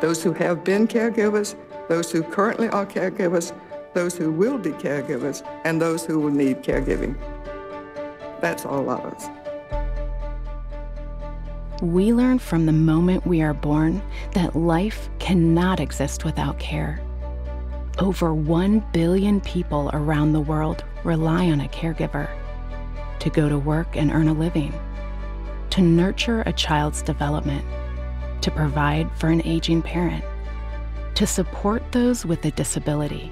those who have been caregivers, those who currently are caregivers, those who will be caregivers, and those who will need caregiving. That's all of us. We learn from the moment we are born that life cannot exist without care. Over 1 billion people around the world rely on a caregiver to go to work and earn a living, to nurture a child's development, to provide for an aging parent, to support those with a disability.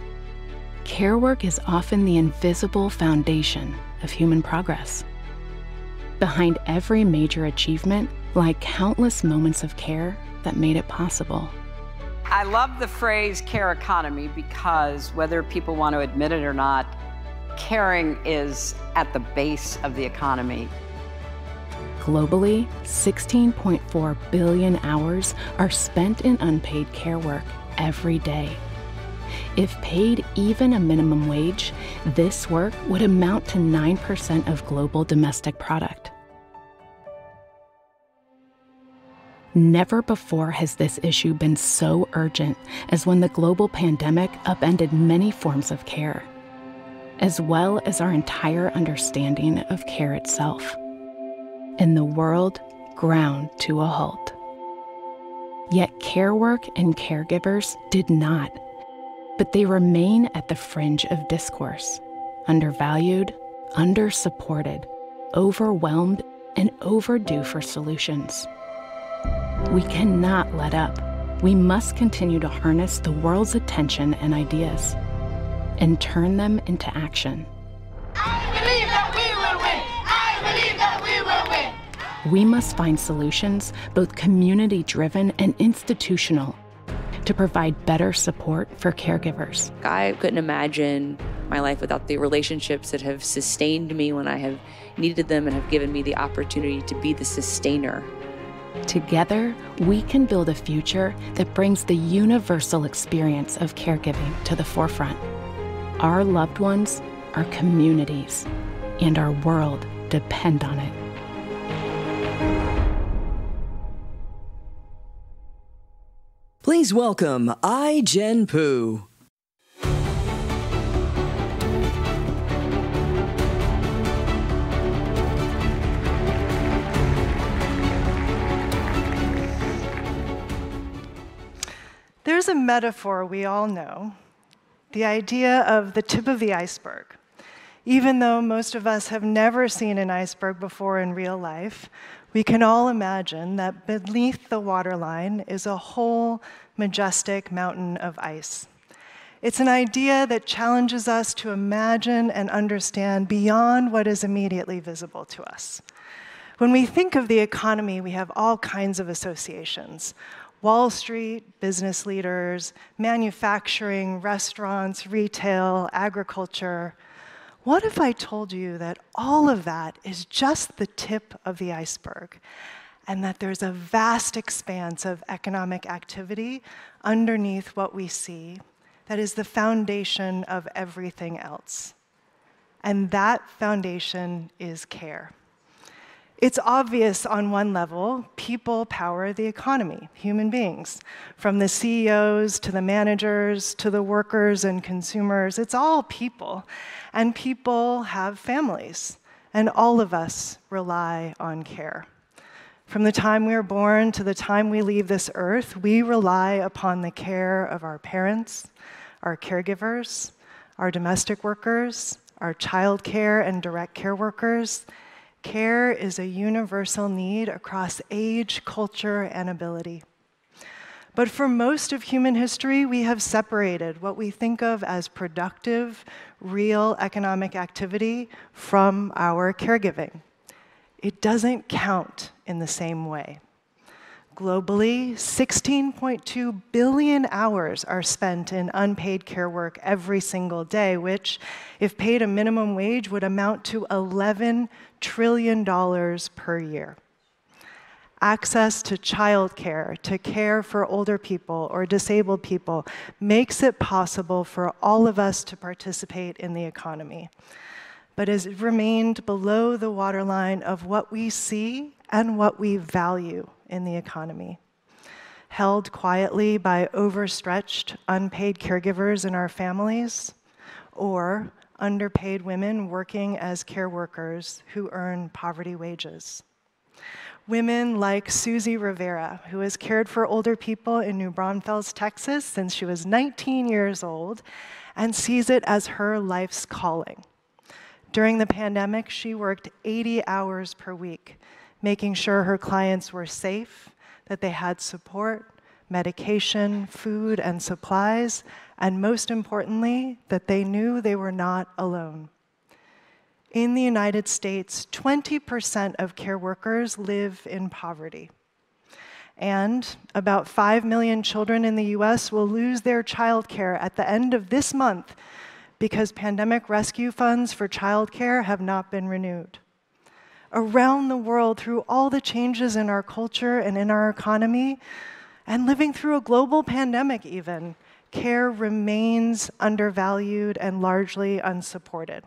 Care work is often the invisible foundation of human progress. Behind every major achievement lie countless moments of care that made it possible. I love the phrase care economy because whether people want to admit it or not, caring is at the base of the economy. Globally, 16.4 billion hours are spent in unpaid care work every day. If paid even a minimum wage, this work would amount to 9% of global domestic product. Never before has this issue been so urgent as when the global pandemic upended many forms of care, as well as our entire understanding of care itself. And the world ground to a halt. Yet care work and caregivers did not, but they remain at the fringe of discourse, undervalued, under-supported, overwhelmed, and overdue for solutions. We cannot let up. We must continue to harness the world's attention and ideas and turn them into action. I believe that we will win. I believe that we will win. We must find solutions, both community-driven and institutional, to provide better support for caregivers. I couldn't imagine my life without the relationships that have sustained me when I have needed them and have given me the opportunity to be the sustainer. Together, we can build a future that brings the universal experience of caregiving to the forefront. Our loved ones, our communities, and our world depend on it. Please welcome Ai-jen Poo. There's a metaphor we all know, the idea of the tip of the iceberg. Even though most of us have never seen an iceberg before in real life, we can all imagine that beneath the waterline is a whole majestic mountain of ice. It's an idea that challenges us to imagine and understand beyond what is immediately visible to us. When we think of the economy, we have all kinds of associations. Wall Street, business leaders, manufacturing, restaurants, retail, agriculture. What if I told you that all of that is just the tip of the iceberg, and that there's a vast expanse of economic activity underneath what we see that is the foundation of everything else? And that foundation is care. It's obvious on one level, people power the economy, human beings. From the CEOs to the managers to the workers and consumers, it's all people. And people have families, and all of us rely on care. From the time we are born to the time we leave this earth, we rely upon the care of our parents, our caregivers, our domestic workers, our child care and direct care workers. Care is a universal need across age, culture, and ability. But for most of human history, we have separated what we think of as productive, real economic activity from our caregiving. It doesn't count in the same way. Globally, 16.2 billion hours are spent in unpaid care work every single day, which, if paid a minimum wage, would amount to $11 trillion per year. Access to childcare, to care for older people or disabled people, makes it possible for all of us to participate in the economy, but has remained below the waterline of what we see and what we value in the economy. held quietly by overstretched, unpaid caregivers in our families, or underpaid women working as care workers who earn poverty wages. Women like Susie Rivera, who has cared for older people in New Braunfels, Texas, since she was 19 years old, and sees it as her life's calling. During the pandemic, she worked 80 hours per week, making sure her clients were safe, that they had support, medication, food, and supplies, and most importantly, that they knew they were not alone. In the United States, 20% of care workers live in poverty. And about 5 million children in the US will lose their childcare at the end of this month because pandemic rescue funds for childcare have not been renewed. Around the world, through all the changes in our culture and in our economy, and living through a global pandemic even, care remains undervalued and largely unsupported.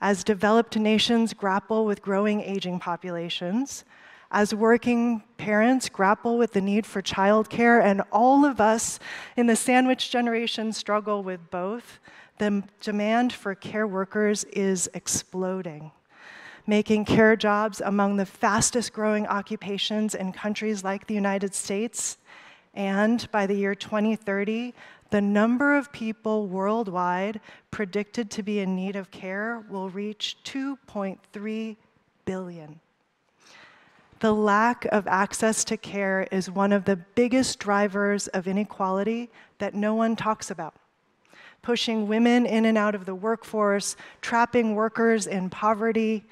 As developed nations grapple with growing aging populations, as working parents grapple with the need for childcare, and all of us in the sandwich generation struggle with both, the demand for care workers is exploding, making care jobs among the fastest growing occupations in countries like the United States. And by the year 2030, the number of people worldwide predicted to be in need of care will reach 2.3 billion. The lack of access to care is one of the biggest drivers of inequality that no one talks about, pushing women in and out of the workforce, trapping workers in poverty,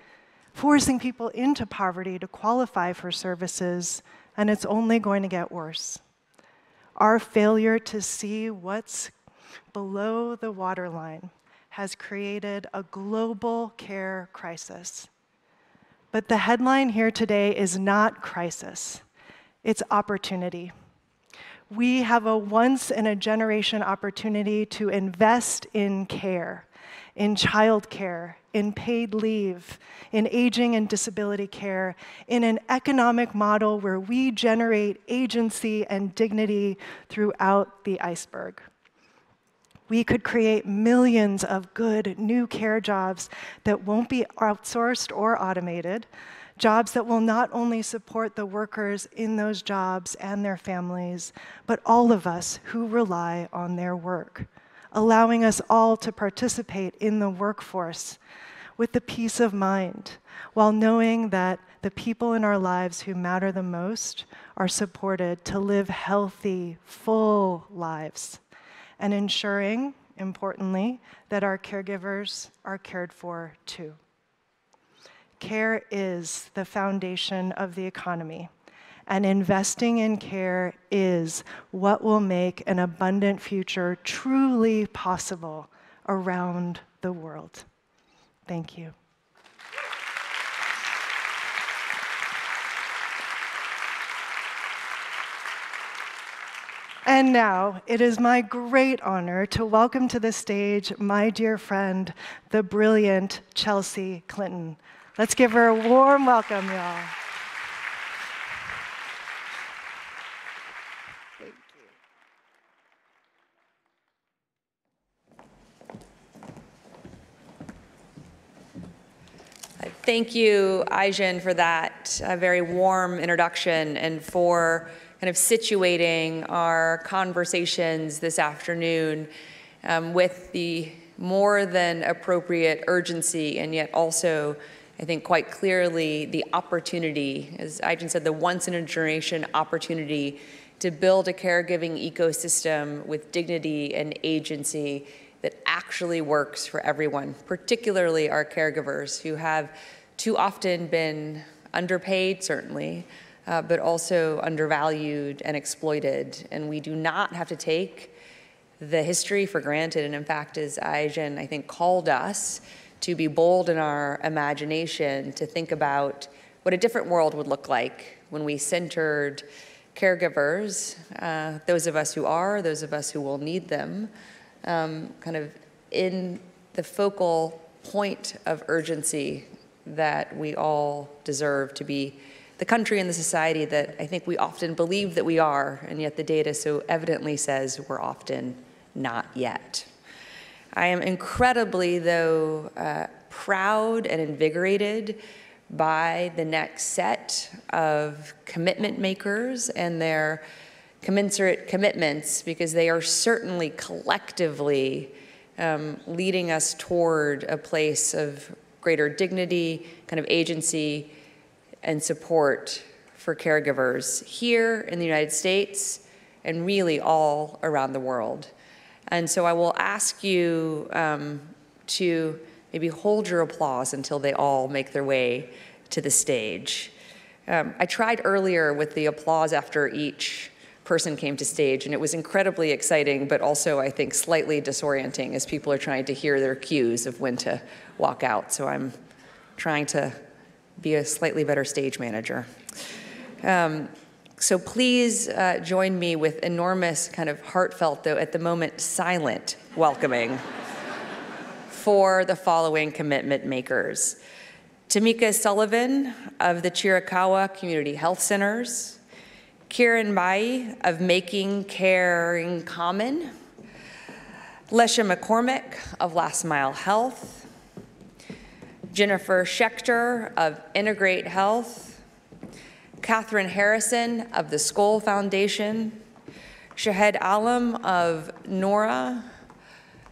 forcing people into poverty to qualify for services, and it's only going to get worse. Our failure to see what's below the waterline has created a global care crisis. But the headline here today is not crisis, it's opportunity. We have a once-in-a-generation opportunity to invest in care, in child care, in paid leave, in aging and disability care, in an economic model where we generate agency and dignity throughout the iceberg. We could create millions of good new care jobs that won't be outsourced or automated, jobs that will not only support the workers in those jobs and their families, but all of us who rely on their work, allowing us all to participate in the workforce with the peace of mind, while knowing that the people in our lives who matter the most are supported to live healthy, full lives, and ensuring, importantly, that our caregivers are cared for too. Care is the foundation of the economy, and investing in care is what will make an abundant future truly possible around the world. Thank you. And now, it is my great honor to welcome to the stage my dear friend, the brilliant Chelsea Clinton. Let's give her a warm welcome, y'all. Thank you, Ai-jen, for that very warm introduction and for kind of situating our conversations this afternoon with the more than appropriate urgency and yet also, I think quite clearly, the opportunity, as Ai-jen said, the once-in-a-generation opportunity to build a caregiving ecosystem with dignity and agency that actually works for everyone, particularly our caregivers who have too often been underpaid, certainly, but also undervalued and exploited. And we do not have to take the history for granted. And in fact, as Ai-jen, I think, called us to be bold in our imagination, to think about what a different world would look like when we centered caregivers, those of us who are, those of us who will need them, kind of in the focal point of urgency that we all deserve to be the country and the society that I think we often believe that we are, and yet the data so evidently says we're often not yet. I am incredibly, though, proud and invigorated by the next set of commitment makers and their commensurate commitments, because they are certainly collectively leading us toward a place of greater dignity, kind of agency, and support for caregivers here in the United States and really all around the world. And so I will ask you to maybe hold your applause until they all make their way to the stage. I tried earlier with the applause after each person came to stage, and it was incredibly exciting, but also I think slightly disorienting as people are trying to hear their cues of when to walk out. So I'm trying to be a slightly better stage manager. So please join me with enormous kind of heartfelt, though at the moment silent, welcoming for the following commitment makers. Tamika Sullivan of the Chiricahua Community Health Centers, Kieran Bae of Making Caring Common, Lesha McCormick of Last Mile Health, Jennifer Schechter of Integrate Health, Catherine Harrison of the Skoll Foundation, Shahed Alam of NORA,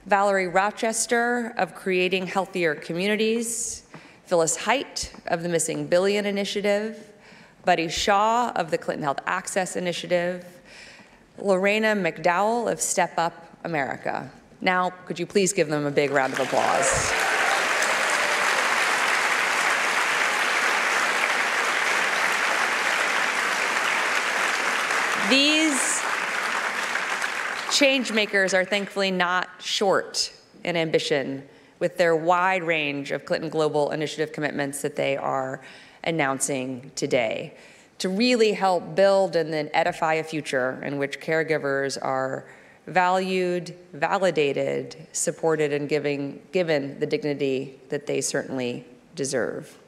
Valerie Rochester of Creating Healthier Communities, Phyllis Height of the Missing Billion Initiative, Buddy Shaw of the Clinton Health Access Initiative, Lorena McDowell of Step Up America. Now, could you please give them a big round of applause? These change makers are thankfully not short in ambition with their wide range of Clinton Global Initiative commitments that they are announcing today to really help build and then edify a future in which caregivers are valued, validated, supported, and given the dignity that they certainly deserve.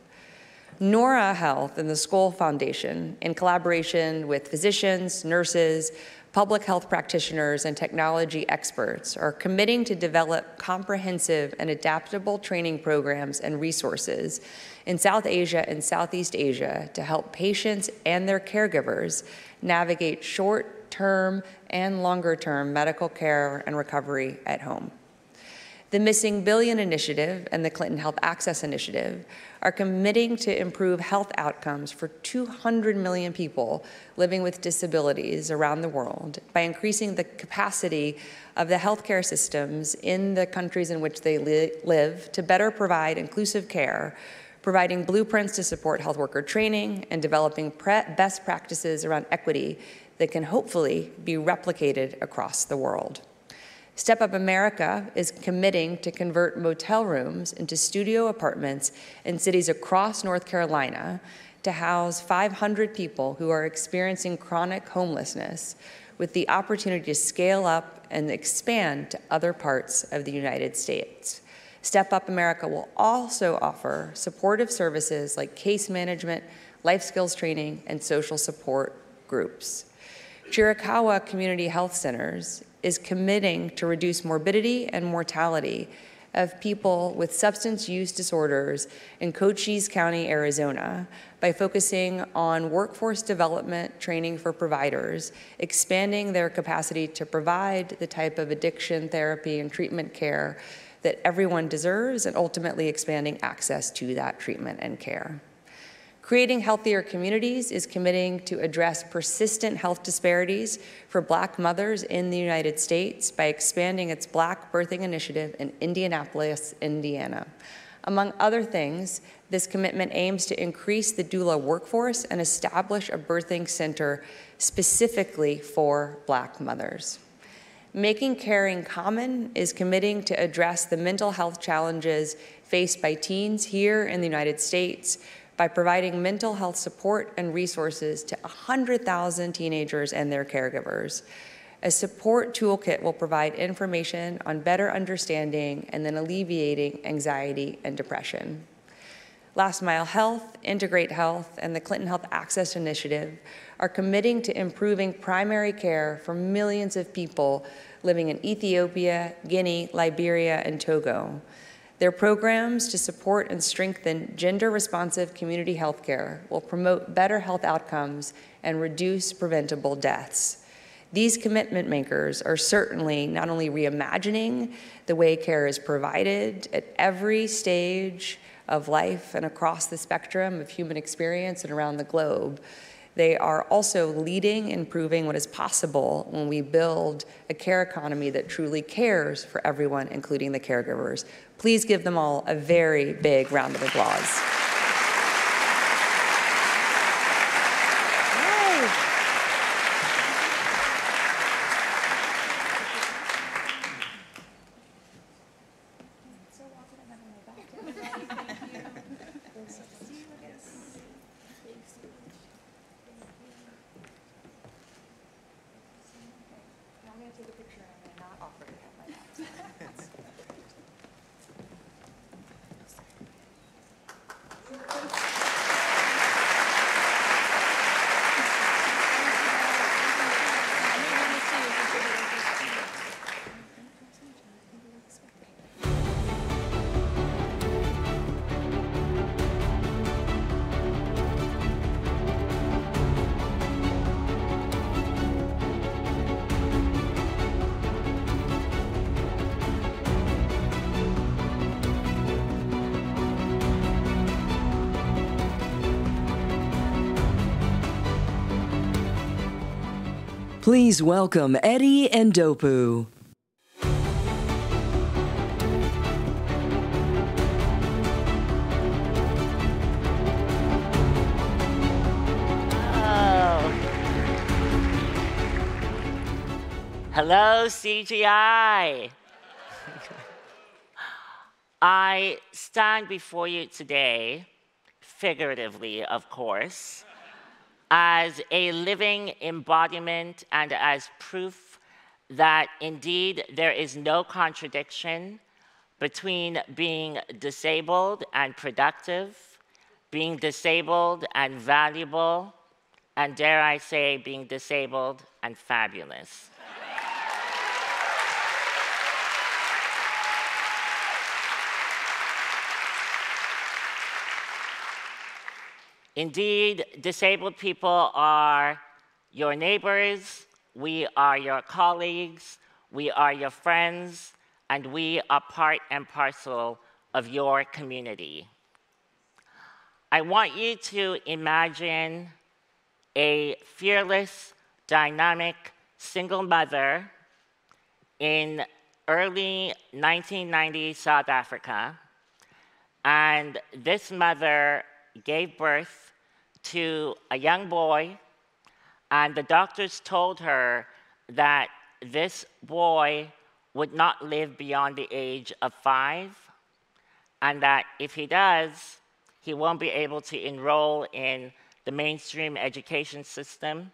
NORA Health and the Skoll Foundation, in collaboration with physicians, nurses, public health practitioners, and technology experts, are committing to develop comprehensive and adaptable training programs and resources in South Asia and Southeast Asia to help patients and their caregivers navigate short-term and longer-term medical care and recovery at home. The Missing Billion Initiative and the Clinton Health Access Initiative are committing to improve health outcomes for 200 million people living with disabilities around the world by increasing the capacity of the healthcare systems in the countries in which they live to better provide inclusive care, providing blueprints to support health worker training, and developing best practices around equity that can hopefully be replicated across the world. Step Up America is committing to convert motel rooms into studio apartments in cities across North Carolina to house 500 people who are experiencing chronic homelessness, with the opportunity to scale up and expand to other parts of the United States. Step Up America will also offer supportive services like case management, life skills training, and social support groups. Chiricahua Community Health Centers is committing to reduce morbidity and mortality of people with substance use disorders in Cochise County, Arizona, by focusing on workforce development training for providers, expanding their capacity to provide the type of addiction therapy and treatment care that everyone deserves, and ultimately expanding access to that treatment and care. Creating Healthier Communities is committing to address persistent health disparities for Black mothers in the United States by expanding its Black Birthing Initiative in Indianapolis, Indiana. Among other things, this commitment aims to increase the doula workforce and establish a birthing center specifically for Black mothers. Making Caring Common is committing to address the mental health challenges faced by teens here in the United States by providing mental health support and resources to 100,000 teenagers and their caregivers. A support toolkit will provide information on better understanding and then alleviating anxiety and depression. Last Mile Health, Integrate Health, and the Clinton Health Access Initiative are committing to improving primary care for millions of people living in Ethiopia, Guinea, Liberia, and Togo. Their programs to support and strengthen gender-responsive community health care will promote better health outcomes and reduce preventable deaths. These commitment makers are certainly not only reimagining the way care is provided at every stage of life and across the spectrum of human experience and around the globe, they are also leading and proving what is possible when we build a care economy that truly cares for everyone, including the caregivers. Please give them all a very big round of applause. Please welcome Eddie and Ndopu. Hello, CGI. I stand before you today, figuratively, of course, as a living embodiment and as proof that indeed there is no contradiction between being disabled and productive, being disabled and valuable, and dare I say, being disabled and fabulous. Indeed, disabled people are your neighbors, we are your colleagues, we are your friends, and we are part and parcel of your community. I want you to imagine a fearless, dynamic, single mother in early 1990 South Africa, and this mother gave birth to a young boy, and the doctors told her that this boy would not live beyond the age of 5, and that if he does, he won't be able to enroll in the mainstream education system,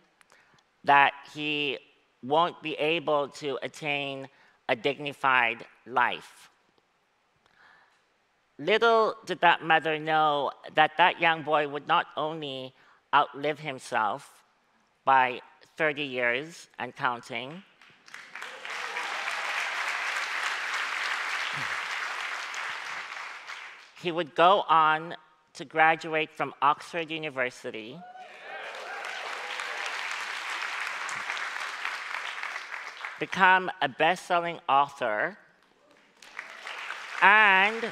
that he won't be able to attain a dignified life. Little did that mother know that that young boy would not only outlive himself by 30 years and counting, he would go on to graduate from Oxford University, become a best-selling author, and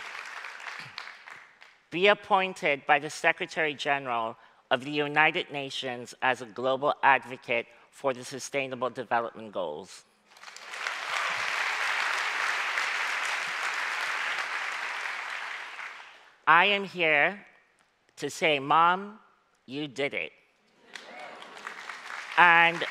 be appointed by the Secretary General of the United Nations as a global advocate for the Sustainable Development Goals. I am here to say, Mom, you did it. And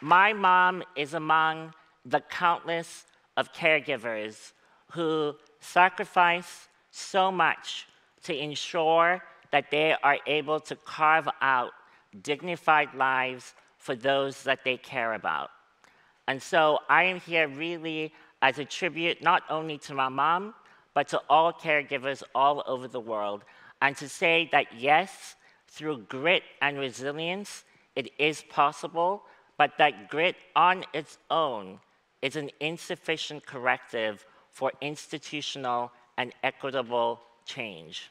my mom is among the countless of caregivers who sacrifice so much to ensure that they are able to carve out dignified lives for those that they care about. And so I am here really as a tribute not only to my mom, but to all caregivers all over the world, and to say that yes, through grit and resilience, it is possible, but that grit on its own is an insufficient corrective for institutional and equitable change.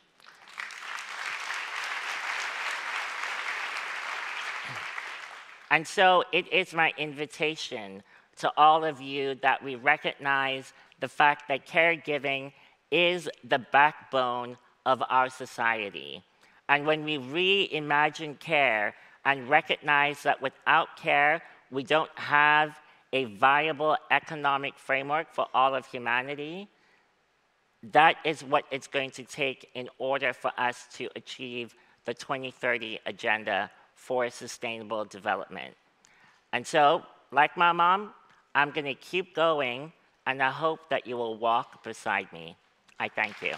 And so it is my invitation to all of you that we recognize the fact that caregiving is the backbone of our society. And when we reimagine care and recognize that without care, we don't have a viable economic framework for all of humanity, that is what it's going to take in order for us to achieve the 2030 Agenda for Sustainable Development. And so, like my mom, I'm going to keep going, and I hope that you will walk beside me. I thank you.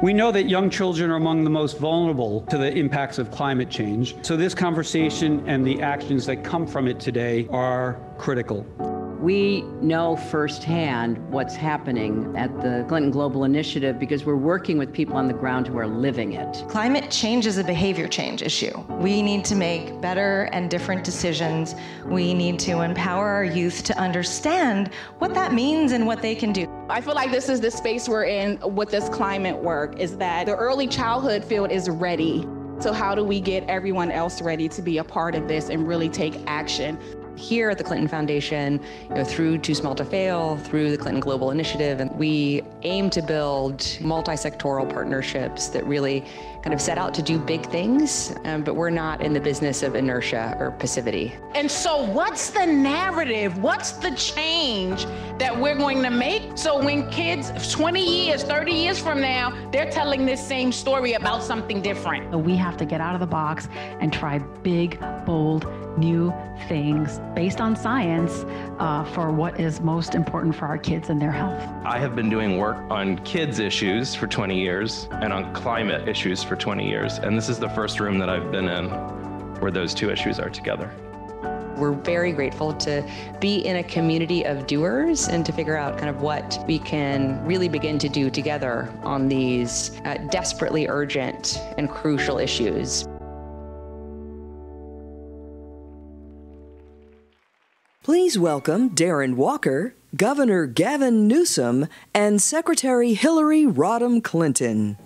We know that young children are among the most vulnerable to the impacts of climate change, so this conversation and the actions that come from it today are critical. We know firsthand what's happening at the Clinton Global Initiative because we're working with people on the ground who are living it. Climate change is a behavior change issue. We need to make better and different decisions. We need to empower our youth to understand what that means and what they can do. I feel like this is the space we're in with this climate work, is that the early childhood field is ready. So how do we get everyone else ready to be a part of this and really take action? Here at the Clinton Foundation, through Too Small to Fail, through the Clinton Global Initiative, and we aim to build multi-sectoral partnerships that really kind of set out to do big things, but we're not in the business of inertia or passivity. And so what's the narrative? What's the change that we're going to make? So when kids 20 years, 30 years from now, they're telling this same story about something different. So we have to get out of the box and try big, bold, new things based on science for what is most important for our kids and their health. I have been doing work on kids issues for 20 years and on climate issues for 20 years. And this is the first room that I've been in where those two issues are together. We're very grateful to be in a community of doers and to figure out kind of what we can really begin to do together on these desperately urgent and crucial issues. Please welcome Darren Walker, Governor Gavin Newsom, and Secretary Hillary Rodham Clinton.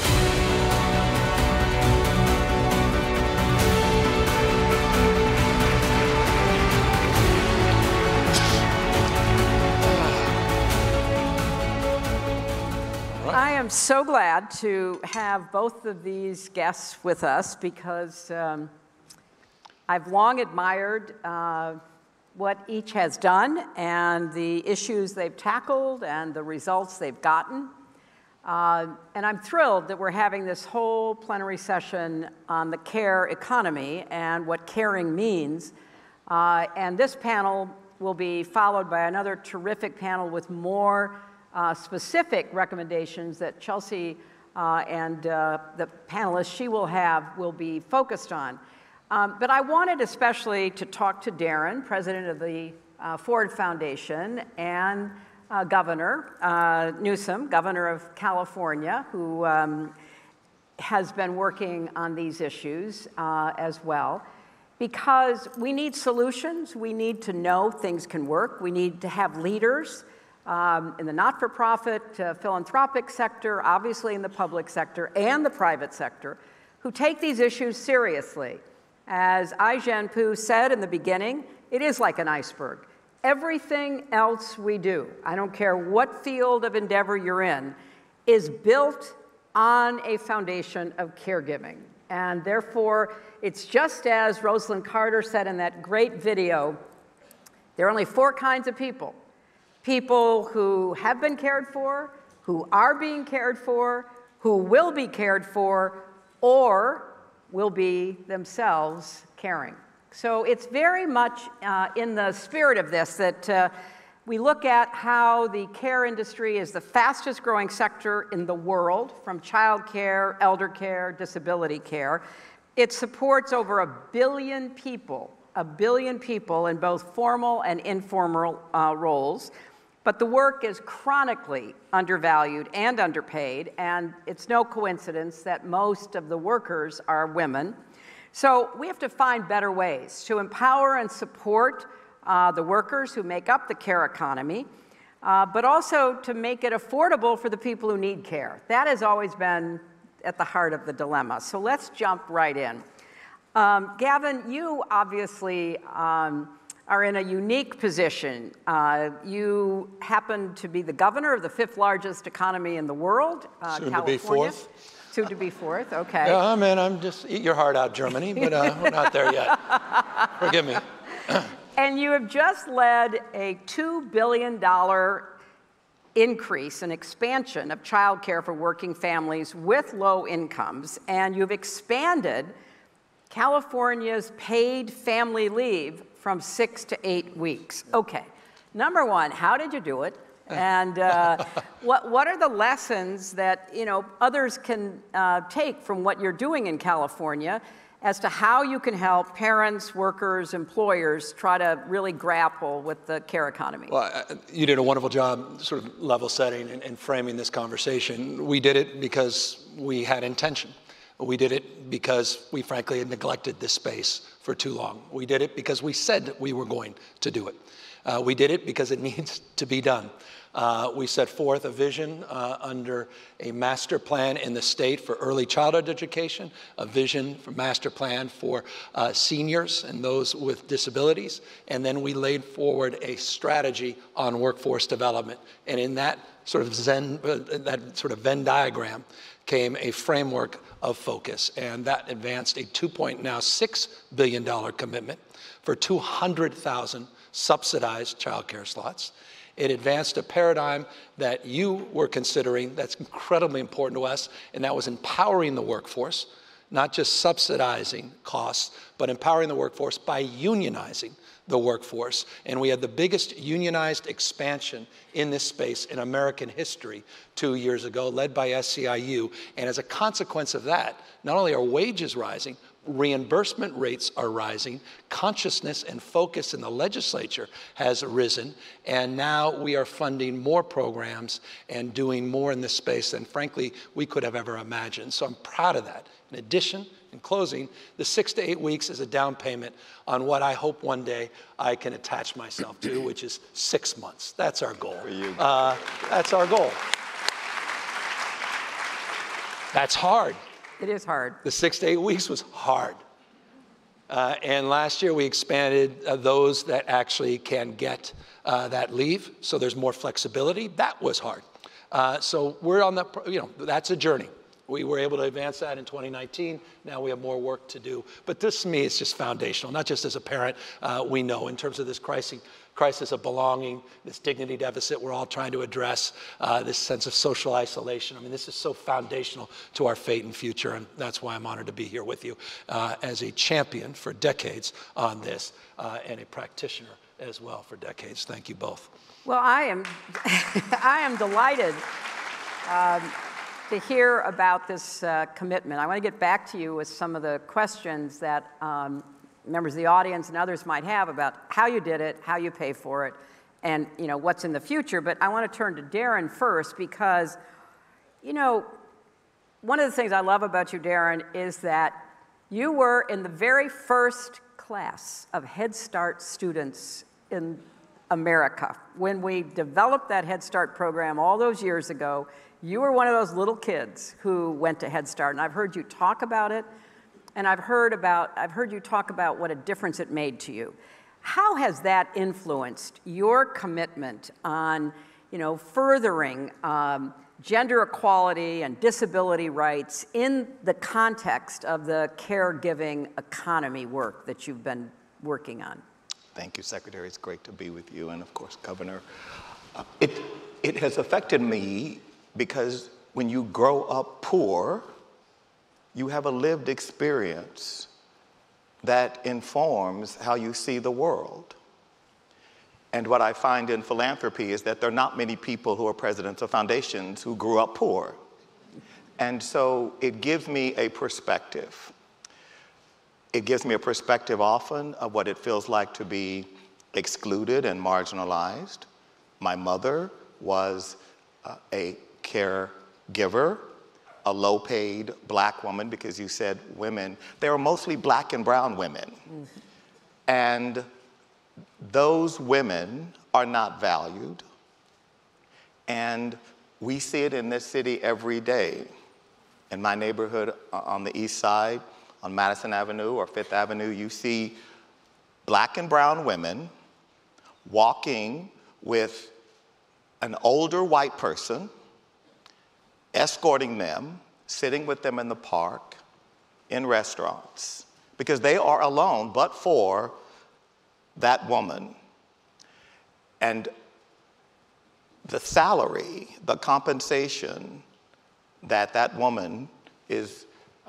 I am so glad to have both of these guests with us because I've long admired what each has done and the issues they've tackled and the results they've gotten. And I'm thrilled that we're having this whole plenary session on the care economy and what caring means. And this panel will be followed by another terrific panel with more specific recommendations that Chelsea and the panelists she will have will be focused on. But I wanted especially to talk to Darren, president of the Ford Foundation, and Governor Newsom, governor of California, who has been working on these issues as well, because we need solutions. We need to know things can work. We need to have leaders in the not-for-profit, philanthropic sector, obviously in the public sector and the private sector, who take these issues seriously. As Ai-jen Poo said in the beginning, it is like an iceberg. Everything else we do, I don't care what field of endeavor you're in, is built on a foundation of caregiving. And therefore, it's just as Rosalind Carter said in that great video, there are only four kinds of people. People who have been cared for, who are being cared for, who will be cared for, or will be themselves caring. So it's very much in the spirit of this that We look at how the care industry is the fastest growing sector in the world, from child care, elder care, disability care. It supports over a billion people in both formal and informal roles. But the work is chronically undervalued and underpaid, and it's no coincidence that most of the workers are women. So we have to find better ways to empower and support the workers who make up the care economy, but also to make it affordable for the people who need care. That has always been at the heart of the dilemma. So let's jump right in. Gavin, you obviously are in a unique position. You happen to be the governor of the 5th largest economy in the world, California. Soon to be 4th. Soon to be 4th, okay. Yeah, I mean, I'm just eat your heart out, Germany, but we're not there yet. Forgive me. And you have just led a $2 billion increase and expansion of child care for working families with low incomes, and you've expanded California's paid family leave from 6 to 8 weeks. Okay, number one, how did you do it? And what are the lessons that others can take from what you're doing in California as to how you can help parents, workers, employers try to really grapple with the care economy? Well, you did a wonderful job sort of level setting and framing this conversation. We did it because we had intention. We did it because we frankly had neglected this space for too long. We did it because we said that we were going to do it. We did it because it needs to be done. We set forth a vision under a master plan in the state for early childhood education, a vision for master plan for seniors and those with disabilities, and then we laid forward a strategy on workforce development. And in that sort of Venn diagram came a framework of focus, and that advanced a $2.6 billion commitment for 200,000 subsidized child care slots. It advanced a paradigm that you were considering that's incredibly important to us, and that was empowering the workforce, not just subsidizing costs, but empowering the workforce by unionizing the workforce. And we had the biggest unionized expansion in this space in American history 2 years ago, led by SEIU. And as a consequence of that, not only are wages rising, reimbursement rates are rising, consciousness and focus in the legislature has risen, and now we are funding more programs and doing more in this space than, frankly, we could have ever imagined. So I'm proud of that. In addition, in closing, the 6 to 8 weeks is a down payment on what I hope one day I can attach myself to, which is 6 months. That's our goal. That's our goal. That's hard. It is hard. The 6 to 8 weeks was hard. And last year we expanded those that actually can get that leave, so there's more flexibility. That was hard. So we're on the, that's a journey. We were able to advance that in 2019. Now we have more work to do. But this, to me, is just foundational, not just as a parent. We know in terms of this crisis of belonging, this dignity deficit we're all trying to address, this sense of social isolation. I mean, this is so foundational to our fate and future, and that's why I'm honored to be here with you as a champion for decades on this and a practitioner as well for decades. Thank you both. Well, I am delighted to hear about this commitment. I want to get back to you with some of the questions that members of the audience and others might have about how you did it, how you pay for it, and what's in the future. But I want to turn to Darren first because, one of the things I love about you, Darren, is that you were in the very first class of Head Start students in America. When we developed that Head Start program all those years ago, you were one of those little kids who went to Head Start, and I've heard you talk about it. And I've heard you talk about what a difference it made to you. How has that influenced your commitment on, furthering gender equality and disability rights in the context of the caregiving economy work that you've been working on? Thank you, Secretary. It's great to be with you, and of course, Governor. It has affected me because when you grow up poor, you have a lived experience that informs how you see the world. And what I find in philanthropy is that there are not many people who are presidents of foundations who grew up poor. And so it gives me a perspective. It gives me a perspective often of what it feels like to be excluded and marginalized. My mother was a caregiver, a low-paid black woman, because you said women. They were mostly black and brown women. Mm-hmm. And those women are not valued. And we see it in this city every day. In my neighborhood on the east side, on Madison Avenue or Fifth Avenue, you see black and brown women walking with an older white person, escorting them, sitting with them in the park, in restaurants, because they are alone but for that woman. And the salary, the compensation that that woman is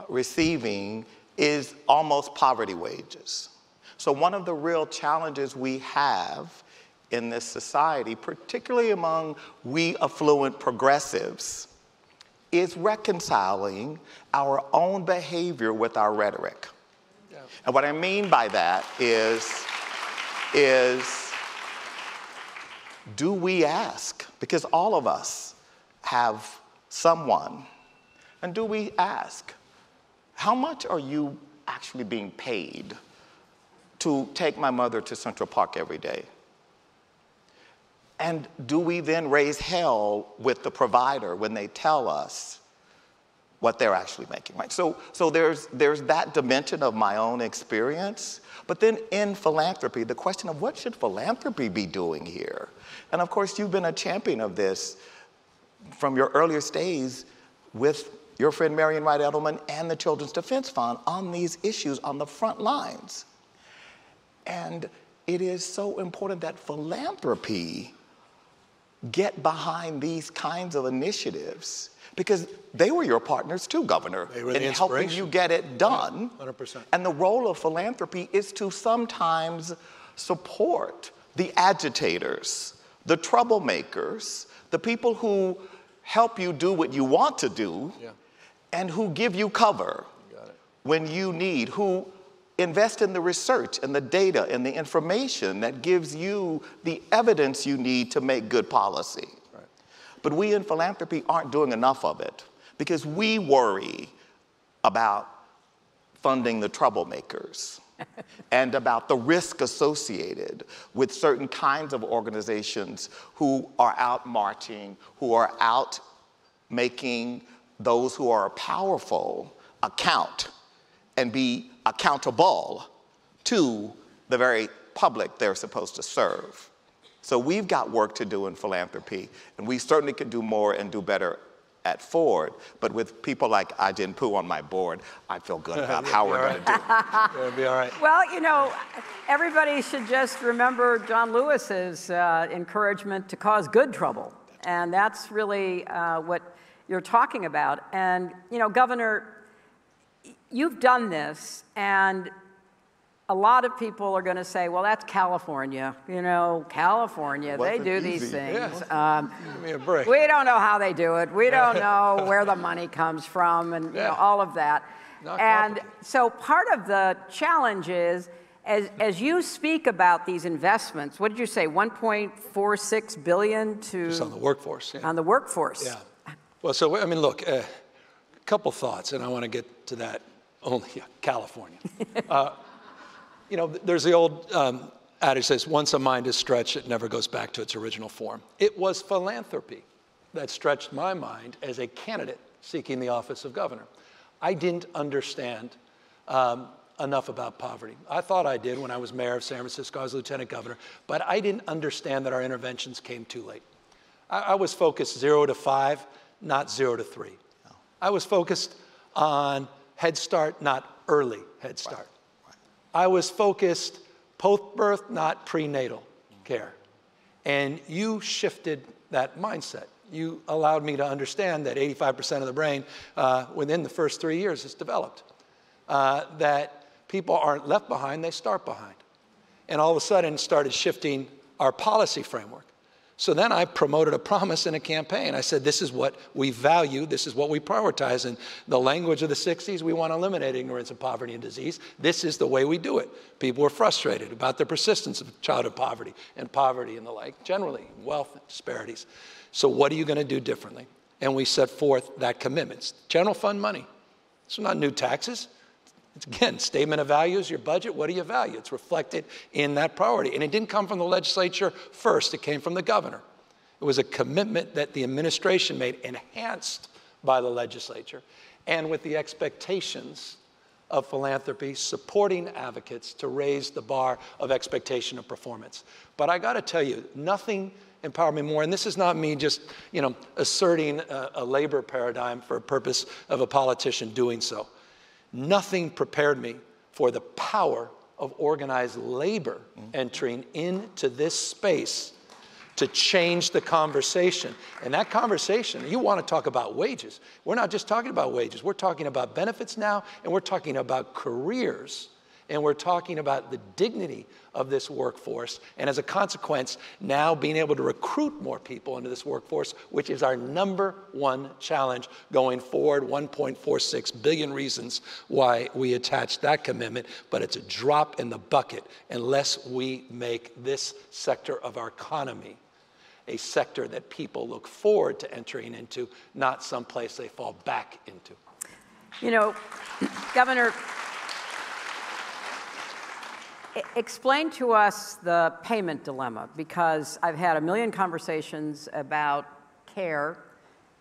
receiving is almost poverty wages. So one of the real challenges we have in this society, particularly among we affluent progressives, is reconciling our own behavior with our rhetoric. Yeah. And what I mean by that is do we ask? Because all of us have someone. And do we ask, how much are you actually being paid to take my mother to Central Park every day? And do we then raise hell with the provider when they tell us what they're actually making, right? So there's that dimension of my own experience, but then in philanthropy, the question of what should philanthropy be doing here? And of course, you've been a champion of this from your earlier stays with your friend Marion Wright Edelman and the Children's Defense Fund on these issues on the front lines. And it is so important that philanthropy get behind these kinds of initiatives, because they were your partners too, Governor, in helping you get it done. 100%. And the role of philanthropy is to sometimes support the agitators, the troublemakers, the people who help you do what you want to do, yeah, and who give you cover, you got it, when you need, who invest in the research and the data and the information that gives you the evidence you need to make good policy. Right. But we in philanthropy aren't doing enough of it, because we worry about funding the troublemakers and about the risk associated with certain kinds of organizations who are out marching, who are out making those who are powerful account and be accountable to the very public they're supposed to serve. So we've got work to do in philanthropy, and we certainly could do more and do better at Ford, but with people like Ai-jen Poo on my board, I feel good about how we're going to do it. It'll be all right. Well, you know, everybody should just remember John Lewis's encouragement to cause good trouble, and that's really what you're talking about. And, you know, Governor, you've done this, and a lot of people are going to say, well, that's California. You know, California, they do these things. Yeah. Give me a break. We don't know how they do it. We don't know where the money comes from, and yeah, you know, all of that. Not and so part of the challenge is, as you speak about these investments, what did you say, $1.46 billion to? Just on the workforce. Yeah. On the workforce. Yeah. Well, so, I mean, look, a couple thoughts, and I want to get to that. Only California. You know, there's the old adage that says, once a mind is stretched, it never goes back to its original form. It was philanthropy that stretched my mind as a candidate seeking the office of governor. I didn't understand enough about poverty. I thought I did when I was mayor of San Francisco, I was lieutenant governor, but I didn't understand that our interventions came too late. I was focused 0 to 5, not 0 to 3. No. I was focused on Head Start, not early Head Start. Right. Right. I was focused post-birth, not prenatal care. And you shifted that mindset. You allowed me to understand that 85% of the brain within the first 3 years is developed, that people aren't left behind, they start behind. And all of a sudden started shifting our policy framework. So then I promoted a promise in a campaign. I said, this is what we value, this is what we prioritize. In the language of the 60s, we want to eliminate ignorance and poverty and disease. This is the way we do it. People were frustrated about the persistence of childhood poverty and the like, generally, wealth disparities. So what are you going to do differently? And we set forth that commitment. It's general fund money. It's not new taxes. It's, again, statement of values, your budget, what do you value? It's reflected in that priority. And it didn't come from the legislature first, it came from the governor. It was a commitment that the administration made, enhanced by the legislature, and with the expectations of philanthropy, supporting advocates to raise the bar of expectation of performance. But I gotta tell you, nothing empowered me more, and this is not me just, asserting a labor paradigm for a purpose of a politician doing so. Nothing prepared me for the power of organized labor entering into this space to change the conversation. And that conversation, you want to talk about wages. We're not just talking about wages. We're talking about benefits now, and we're talking about careers, and we're talking about the dignity of this workforce, and as a consequence, now being able to recruit more people into this workforce, which is our #1 challenge going forward, 1.46 billion reasons why we attached that commitment, but it's a drop in the bucket unless we make this sector of our economy a sector that people look forward to entering into, not someplace they fall back into. Governor, explain to us the payment dilemma, because I've had a million conversations about care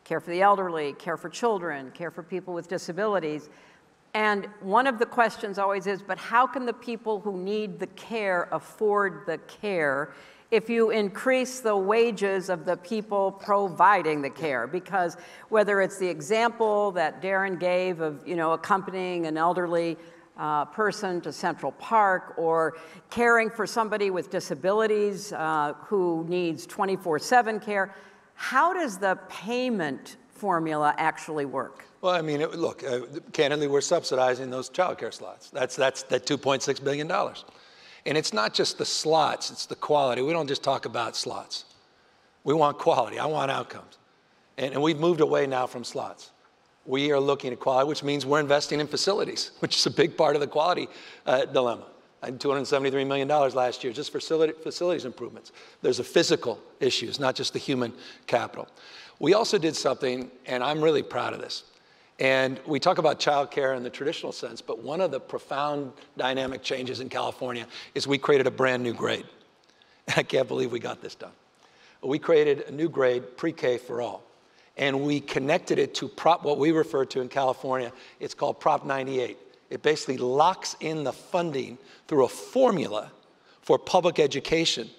for the elderly, care for children, care for people with disabilities, and one of the questions always is, but how can the people who need the care afford the care if you increase the wages of the people providing the care? Because whether it's the example that Darren gave of accompanying an elderly person to Central Park, or caring for somebody with disabilities who needs 24/7 care. How does the payment formula actually work? Well, I mean, look, candidly, we're subsidizing those child care slots. That's that $2.6 billion. And it's not just the slots, it's the quality. We don't just talk about slots. We want quality, I want outcomes. And we've moved away now from slots. We are looking at quality, which means we're investing in facilities, which is a big part of the quality dilemma. $273 million last year, just for facilities improvements. There's a physical issue, it's not just the human capital. We also did something, and I'm really proud of this. And we talk about childcare in the traditional sense, but one of the profound dynamic changes in California is we created a brand new grade. I can't believe we got this done. We created a new grade, pre-K for all. And we connected it to what we refer to in California, it's called Prop 98. It basically locks in the funding through a formula for public education,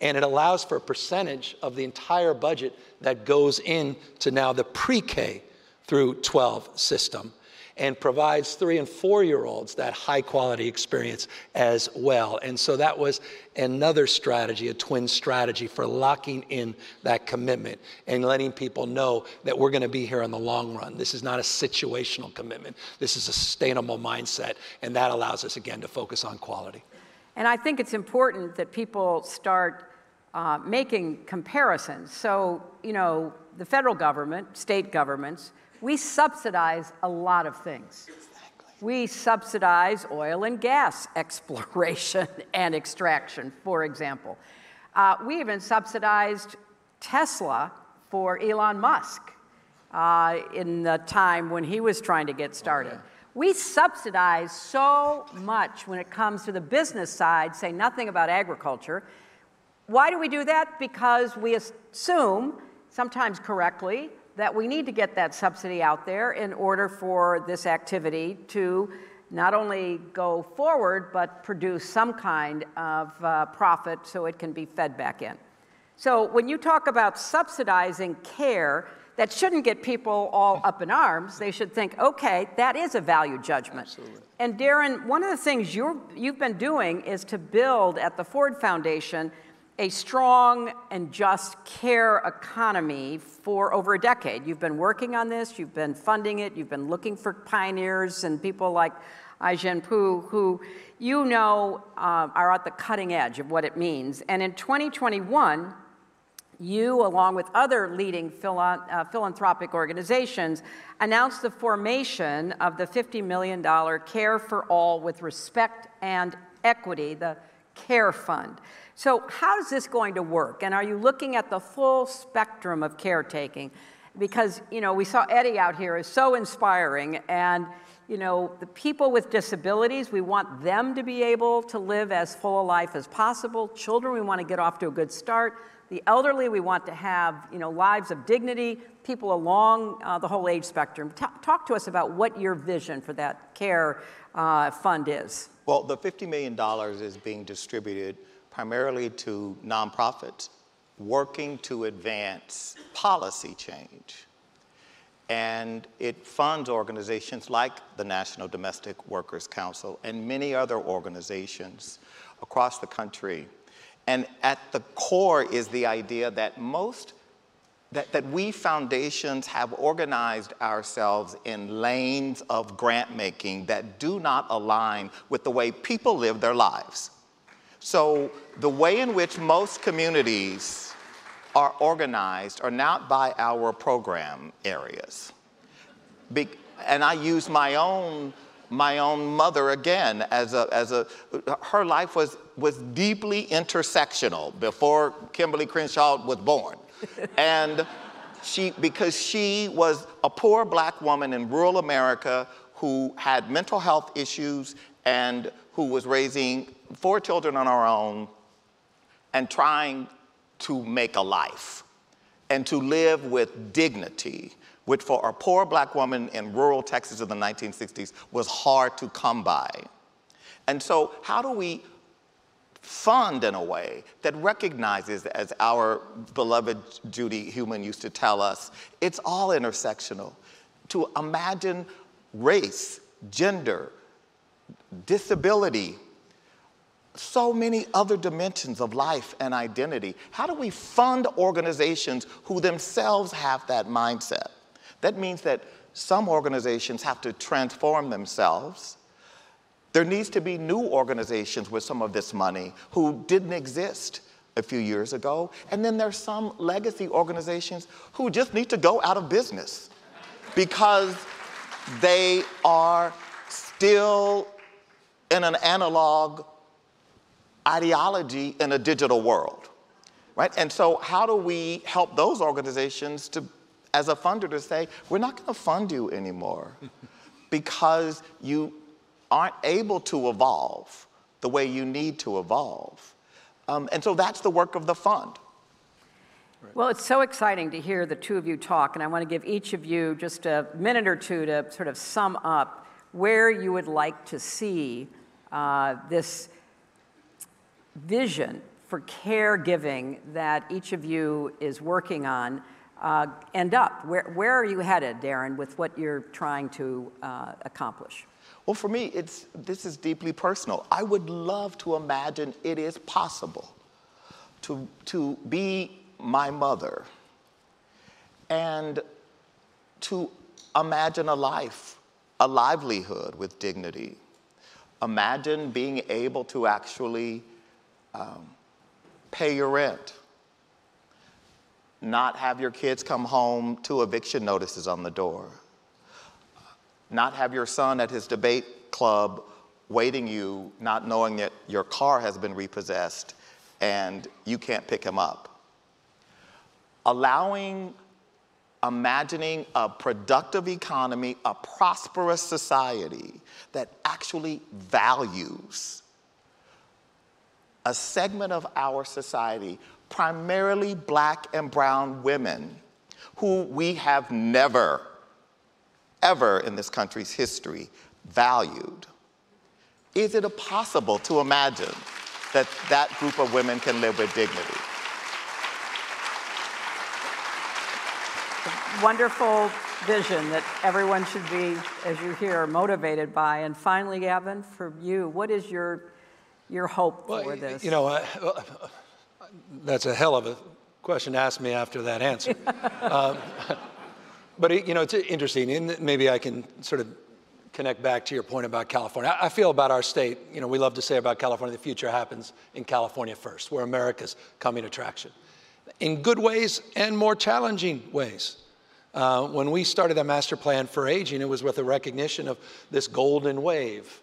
and it allows for a percentage of the entire budget that goes into now the pre-K through 12 system, and provides 3- and 4-year-olds that high quality experience as well. And so that was another strategy, a twin strategy for locking in that commitment and letting people know that we're gonna be here in the long run. This is not a situational commitment. This is a sustainable mindset, and that allows us again to focus on quality. And I think it's important that people start making comparisons. So, the federal government, state governments, we subsidize a lot of things. Exactly. We subsidize oil and gas exploration and extraction, for example. We even subsidized Tesla for Elon Musk in the time when he was trying to get started. Oh, yeah. We subsidize so much when it comes to the business side, say nothing about agriculture. Why do we do that? Because we assume, sometimes correctly, that we need to get that subsidy out there in order for this activity to not only go forward, but produce some kind of profit so it can be fed back in. So when you talk about subsidizing care, that shouldn't get people all up in arms. They should think, okay, that is a value judgment. Absolutely. And Darren, one of the things you've been doing is to build at the Ford Foundation a strong and just care economy for over a decade. You've been working on this, you've been funding it, you've been looking for pioneers and people like Ai-jen Poo, who you know are at the cutting edge of what it means. And in 2021, you, along with other leading philanthropic organizations, announced the formation of the $50 million Care for All with Respect and Equity, the Care Fund. So how is this going to work? And are you looking at the full spectrum of caretaking? Because, you know, we saw Eddie out here is so inspiring, and, you know, the people with disabilities, we want them to be able to live as full a life as possible. Children, we want to get off to a good start. The elderly, we want to have, you know, lives of dignity, people along the whole age spectrum. Talk to us about what your vision for that care fund is. Well, the $50 million is being distributed primarily to nonprofits working to advance policy change. And it funds organizations like the National Domestic Workers Council and many other organizations across the country. And at the core is the idea that we foundations have organized ourselves in lanes of grant making that do not align with the way people live their lives. So the way in which most communities are organized are not by our program areas. And I use my own mother again as her life was deeply intersectional before Kimberly Crenshaw was born. And because she was a poor black woman in rural America who had mental health issues and who was raising 4 children on her own and trying to make a life and to live with dignity, which for a poor black woman in rural Texas in the 1960s was hard to come by. And so how do we fund in a way that recognizes, as our beloved Judy Heumann used to tell us, it's all intersectional. To imagine race, gender, disability, so many other dimensions of life and identity. How do we fund organizations who themselves have that mindset? That means that some organizations have to transform themselves. There needs to be new organizations with some of this money who didn't exist a few years ago. And then there's some legacy organizations who just need to go out of business because they are still in an analog ideology in a digital world, right? And so how do we help those organizations to, as a funder, to say, we're not going to fund you anymore because you aren't able to evolve the way you need to evolve. And so that's the work of the fund. Right. Well, it's so exciting to hear the two of you talk, and I want to give each of you just a minute or two to sort of sum up where you would like to see this vision for caregiving that each of you is working on end up. Where are you headed, Darren, with what you're trying to accomplish? Well, for me, this is deeply personal. I would love to imagine it is possible to be my mother and to imagine a life, a livelihood with dignity. Imagine being able to actually pay your rent, not have your kids come home to eviction notices on the door, not have your son at his debate club waiting you, not knowing that your car has been repossessed and you can't pick him up. Imagining a productive economy, a prosperous society that actually values a segment of our society, primarily black and brown women, who we have never, ever in this country's history valued. Is it possible to imagine that that group of women can live with dignity? Wonderful vision that everyone should be, as you hear, motivated by. And finally, Gavin, for you, what is your hope for this? You know, that's a hell of a question to ask me after that answer. But, you know, it's interesting, and maybe I can sort of connect back to your point about California. I feel about our state, you know, we love to say about California, the future happens in California first. We're America's coming attraction. In good ways and more challenging ways. When we started that master plan for aging, it was with a recognition of this golden wave,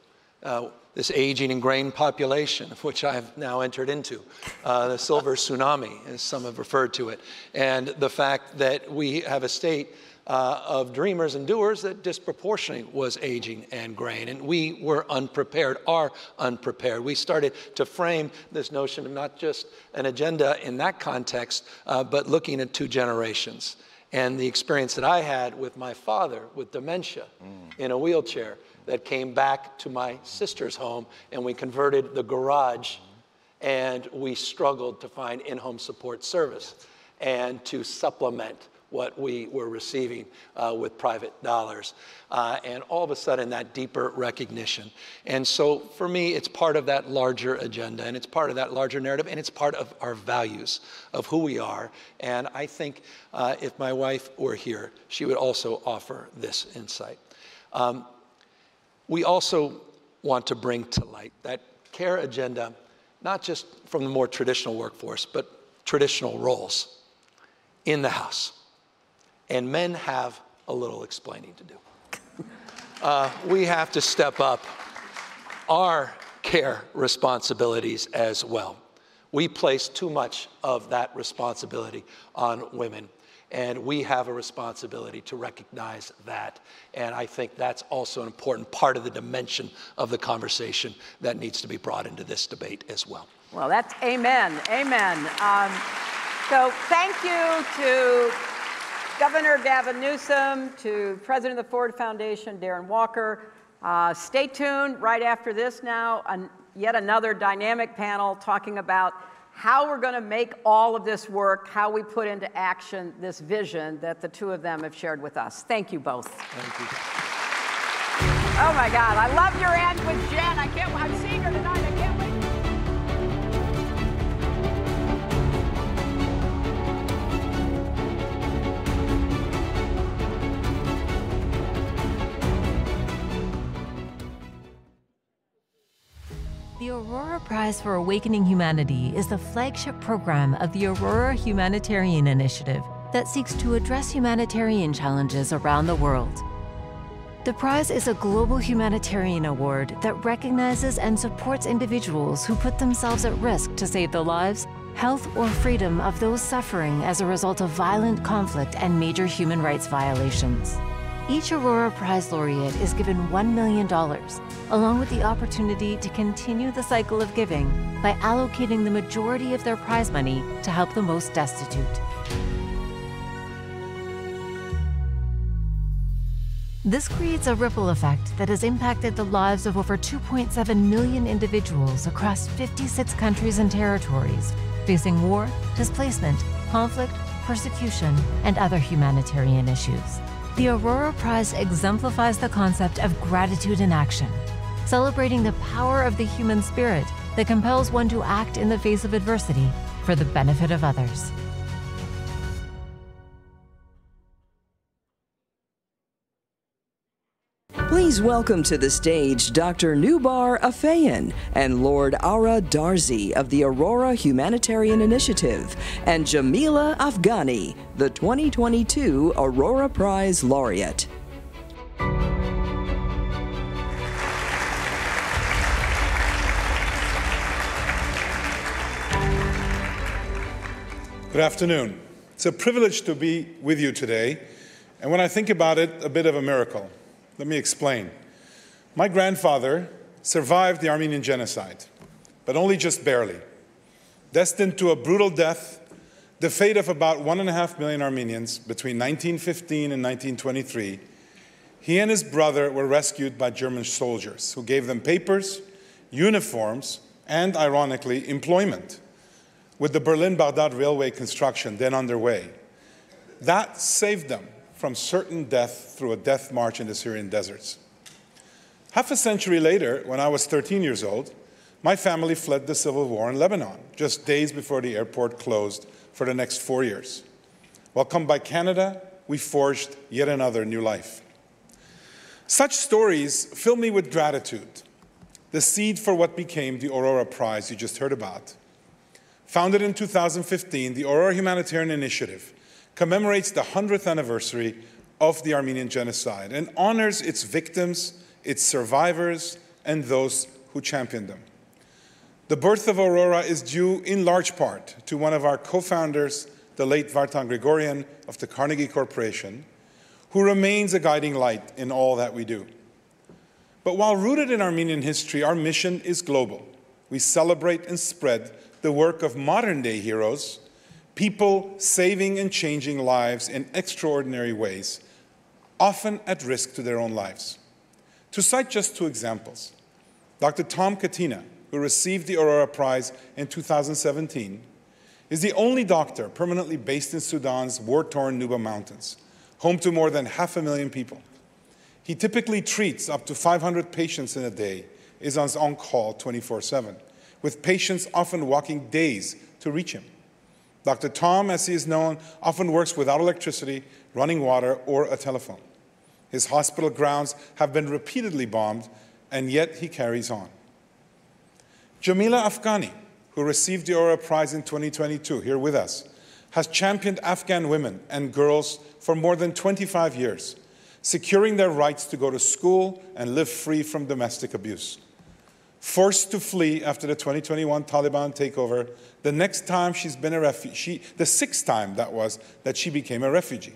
this aging ingrained population, of which I have now entered into, the silver tsunami, as some have referred to it, and the fact that we have a state of dreamers and doers that disproportionately was aging and grain, and we were unprepared, are unprepared. We started to frame this notion of not just an agenda in that context, but looking at two generations. And the experience that I had with my father with dementia in a wheelchair that came back to my sister's home, and we converted the garage, and we struggled to find in-home support service and to supplement what we were receiving with private dollars. And all of a sudden, that deeper recognition. And so for me, it's part of that larger agenda, and it's part of that larger narrative, and it's part of our values of who we are. And I think if my wife were here, she would also offer this insight. We also want to bring to light that care agenda, not just from the more traditional workforce, but traditional roles in the house. And men have a little explaining to do. We have to step up our care responsibilities as well. We place too much of that responsibility on women, and we have a responsibility to recognize that. And I think that's also an important part of the dimension of the conversation that needs to be brought into this debate as well. Well, that's amen, amen. So thank you to Governor Gavin Newsom, to President of the Ford Foundation, Darren Walker. Stay tuned right after this now, yet another dynamic panel talking about how we're going to make all of this work, how we put into action this vision that the two of them have shared with us. Thank you both. Thank you. Oh my God, I love your end with Jen. I'm seeing her tonight. I can't wait. The Aurora Prize for Awakening Humanity is the flagship program of the Aurora Humanitarian Initiative that seeks to address humanitarian challenges around the world. The prize is a global humanitarian award that recognizes and supports individuals who put themselves at risk to save the lives, health, or freedom of those suffering as a result of violent conflict and major human rights violations. Each Aurora Prize laureate is given $1 million, along with the opportunity to continue the cycle of giving by allocating the majority of their prize money to help the most destitute. This creates a ripple effect that has impacted the lives of over 2.7 million individuals across 56 countries and territories, facing war, displacement, conflict, persecution, and other humanitarian issues. The Aurora Prize exemplifies the concept of gratitude in action, celebrating the power of the human spirit that compels one to act in the face of adversity for the benefit of others. Please welcome to the stage Dr. Nubar Afeyan and Lord Ara Darzi of the Aurora Humanitarian Initiative and Jamila Afghani, the 2022 Aurora Prize laureate. Good afternoon. It's a privilege to be with you today, and when I think about it, a bit of a miracle. Let me explain. My grandfather survived the Armenian Genocide, but only just barely. Destined to a brutal death, the fate of about 1.5 million Armenians between 1915 and 1923, he and his brother were rescued by German soldiers who gave them papers, uniforms, and, ironically, employment with the Berlin-Baghdad railway construction then underway. That saved them from certain death through a death march in the Syrian deserts. Half a century later, when I was 13 years old, my family fled the civil war in Lebanon, just days before the airport closed for the next 4 years. Welcomed by Canada, we forged yet another new life. Such stories fill me with gratitude. The seed for what became the Aurora Prize you just heard about. Founded in 2015, the Aurora Humanitarian Initiative commemorates the 100th anniversary of the Armenian Genocide and honors its victims, its survivors, and those who championed them. The birth of Aurora is due in large part to one of our co-founders, the late Vartan Gregorian of the Carnegie Corporation, who remains a guiding light in all that we do. But while rooted in Armenian history, our mission is global. We celebrate and spread the work of modern-day heroes, people saving and changing lives in extraordinary ways, often at risk to their own lives. To cite just two examples, Dr. Tom Katina, who received the Aurora Prize in 2017, is the only doctor permanently based in Sudan's war-torn Nuba Mountains, home to more than 500,000 people. He typically treats up to 500 patients in a day, is on call 24/7, with patients often walking days to reach him. Dr. Tom, as he is known, often works without electricity, running water, or a telephone. His hospital grounds have been repeatedly bombed, and yet he carries on. Jamila Afghani, who received the Aurora Prize in 2022, here with us, has championed Afghan women and girls for more than 25 years, securing their rights to go to school and live free from domestic abuse. Forced to flee after the 2021 Taliban takeover, the sixth time that was that she became a refugee.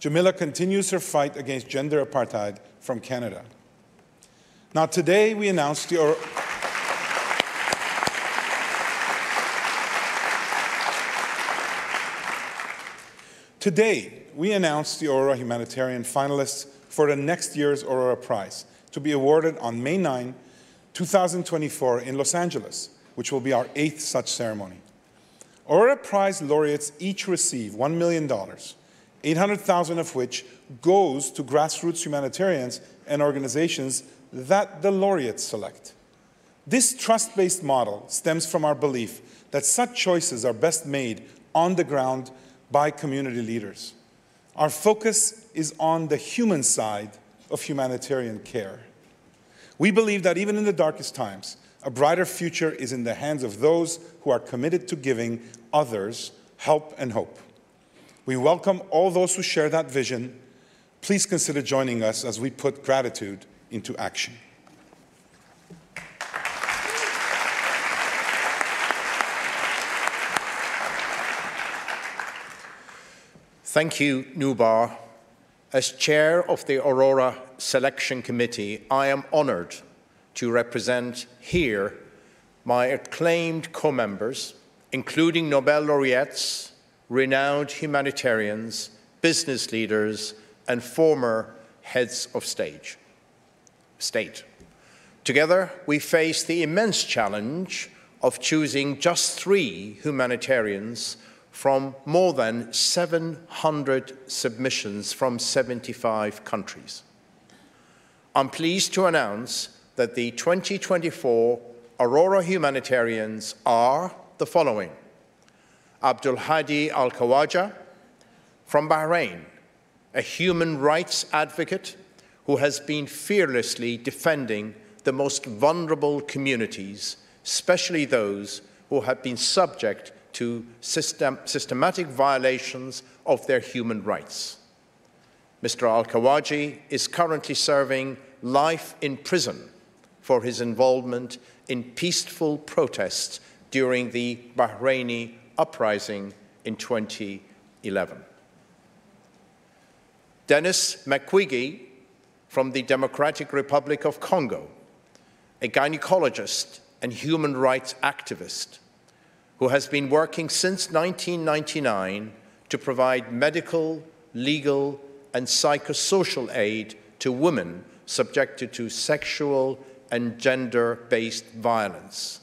Jamila continues her fight against gender apartheid from Canada. Now today we announced the Aurora Humanitarian finalists for the next year's Aurora Prize, to be awarded on May 9, 2024 in Los Angeles, which will be our 8th such ceremony. Aurora Prize laureates each receive $1 million, $800,000 of which goes to grassroots humanitarians and organizations that the laureates select. This trust-based model stems from our belief that such choices are best made on the ground by community leaders. Our focus is on the human side of humanitarian care. We believe that even in the darkest times, a brighter future is in the hands of those who are committed to giving others help and hope. We welcome all those who share that vision. Please consider joining us as we put gratitude into action. Thank you, Nubar. As chair of the Aurora Selection Committee, I am honoured to represent here my acclaimed co-members, including Nobel laureates, renowned humanitarians, business leaders, and former heads of state. Together, we face the immense challenge of choosing just 3 humanitarians from more than 700 submissions from 75 countries. I'm pleased to announce that the 2024 Aurora Humanitarians are the following: Abdul Hadi Al-Khawaja from Bahrain, a human rights advocate who has been fearlessly defending the most vulnerable communities, especially those who have been subject to systematic violations of their human rights. Mr. Al-Khawaji is currently serving life in prison for his involvement in peaceful protests during the Bahraini uprising in 2011. Denis Mukwege from the Democratic Republic of Congo, a gynecologist and human rights activist, who has been working since 1999 to provide medical, legal, and psychosocial aid to women subjected to sexual and gender-based violence,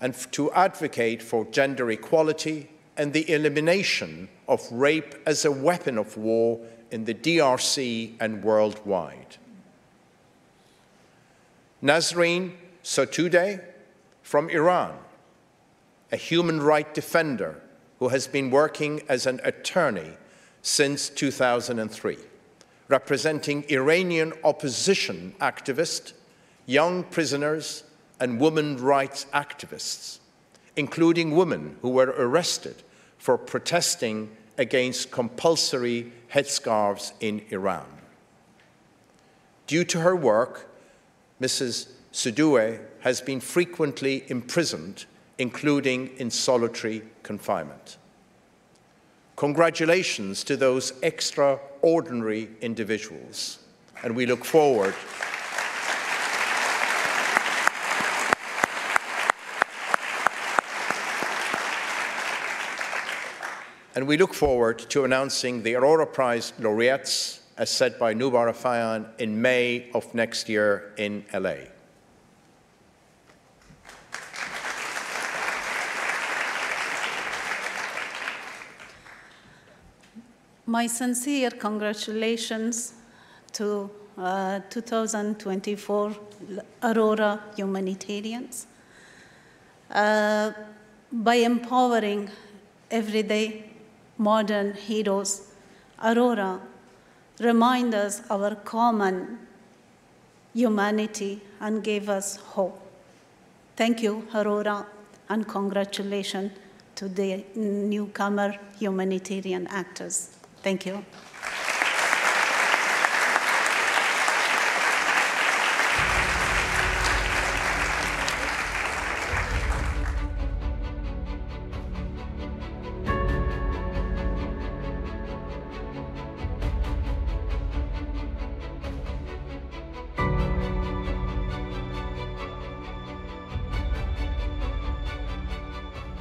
and to advocate for gender equality and the elimination of rape as a weapon of war in the DRC and worldwide. Nazreen Sotoudeh from Iran, a human rights defender who has been working as an attorney since 2003, representing Iranian opposition activists, young prisoners, and women's rights activists, including women who were arrested for protesting against compulsory headscarves in Iran. Due to her work, Mrs. Siddiwe has been frequently imprisoned, including in solitary confinement. Congratulations to those extraordinary individuals, and we look forward to announcing the Aurora Prize laureates, as said by Noubar Afeyan, in May of next year in LA. My sincere congratulations to 2024 Aurora Humanitarians. By empowering everyday modern heroes, Aurora reminds us our common humanity and gave us hope. Thank you, Aurora, and congratulations to the newcomer humanitarian actors. Thank you.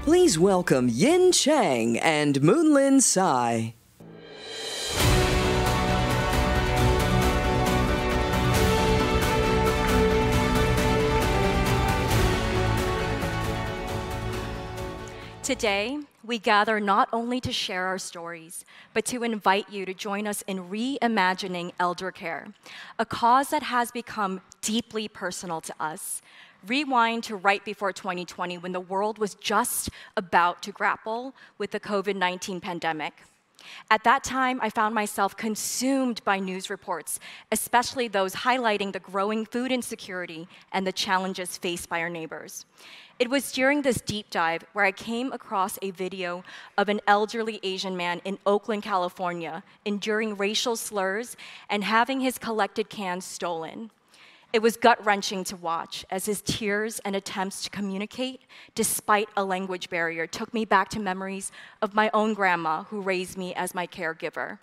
Please welcome Yin Chang and Moonlin Tsai. Today, we gather not only to share our stories, but to invite you to join us in reimagining elder care, a cause that has become deeply personal to us. Rewind to right before 2020, when the world was just about to grapple with the COVID-19 pandemic. At that time, I found myself consumed by news reports, especially those highlighting the growing food insecurity and the challenges faced by our neighbors. It was during this deep dive where I came across a video of an elderly Asian man in Oakland, California, enduring racial slurs and having his collected cans stolen. It was gut-wrenching to watch as his tears and attempts to communicate, despite a language barrier, took me back to memories of my own grandma who raised me as my caregiver.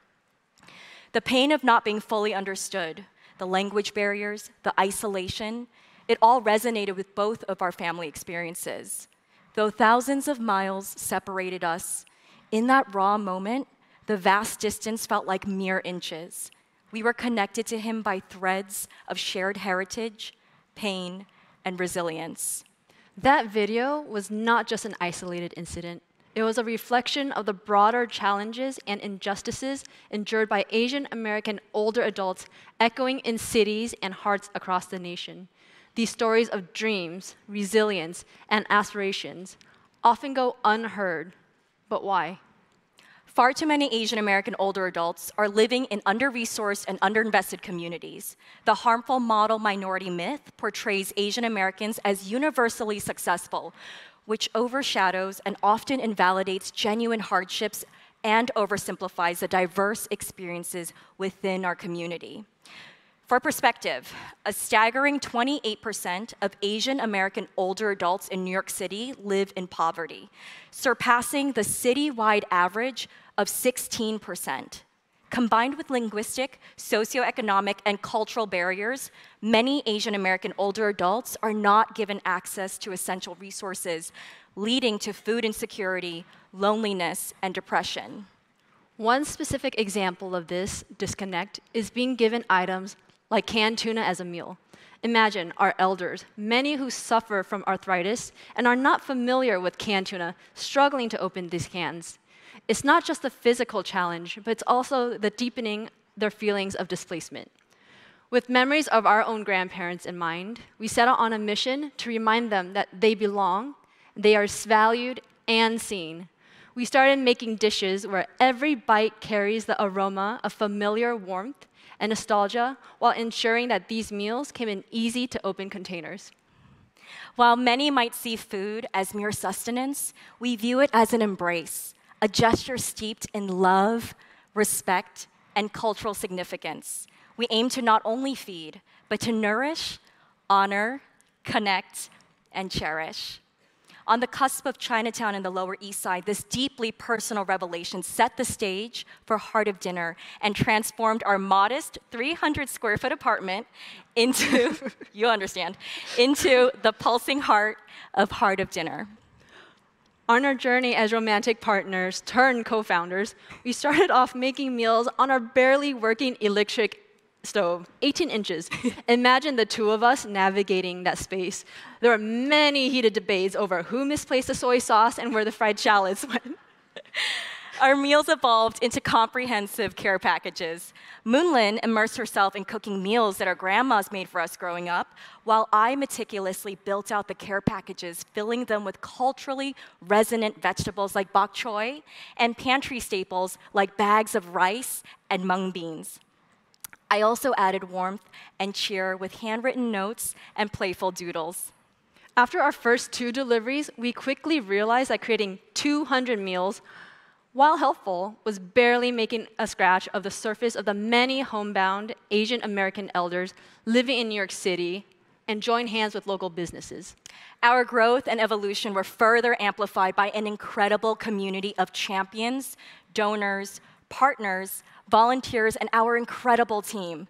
The pain of not being fully understood, the language barriers, the isolation, it all resonated with both of our family experiences. Though thousands of miles separated us, in that raw moment, the vast distance felt like mere inches. We were connected to him by threads of shared heritage, pain, and resilience. That video was not just an isolated incident. It was a reflection of the broader challenges and injustices endured by Asian American older adults echoing in cities and hearts across the nation. These stories of dreams, resilience, and aspirations often go unheard, but why? Far too many Asian American older adults are living in under-resourced and underinvested communities. The harmful model minority myth portrays Asian Americans as universally successful, which overshadows and often invalidates genuine hardships and oversimplifies the diverse experiences within our community. For perspective, a staggering 28% of Asian American older adults in New York City live in poverty, surpassing the citywide average of 16%. Combined with linguistic, socioeconomic, and cultural barriers, many Asian American older adults are not given access to essential resources, leading to food insecurity, loneliness, and depression. One specific example of this disconnect is being given items like canned tuna as a meal. Imagine our elders, many who suffer from arthritis and are not familiar with canned tuna, struggling to open these cans. It's not just the physical challenge, but it's also the deepening their feelings of displacement. With memories of our own grandparents in mind, we set out on a mission to remind them that they belong, they are valued and seen. We started making dishes where every bite carries the aroma of familiar warmth and nostalgia while ensuring that these meals came in easy-to-open containers. While many might see food as mere sustenance, we view it as an embrace, a gesture steeped in love, respect, and cultural significance. We aim to not only feed, but to nourish, honor, connect, and cherish. On the cusp of Chinatown and the Lower East Side, this deeply personal revelation set the stage for Heart of Dinner and transformed our modest 300-square-foot apartment into, you understand, into the pulsing heart of Dinner. On our journey as romantic partners turned co-founders, we started off making meals on our barely working electric stove, 18 inches. Imagine the two of us navigating that space. There were many heated debates over who misplaced the soy sauce and where the fried shallots went. Our meals evolved into comprehensive care packages. Moonlin immersed herself in cooking meals that our grandmas made for us growing up, while I meticulously built out the care packages, filling them with culturally resonant vegetables like bok choy and pantry staples like bags of rice and mung beans. I also added warmth and cheer with handwritten notes and playful doodles. After our first 2 deliveries, we quickly realized that creating 200 meals, while helpful, was barely making a scratch of the surface of the many homebound Asian American elders living in New York City and joined hands with local businesses. Our growth and evolution were further amplified by an incredible community of champions, donors, partners, volunteers, and our incredible team.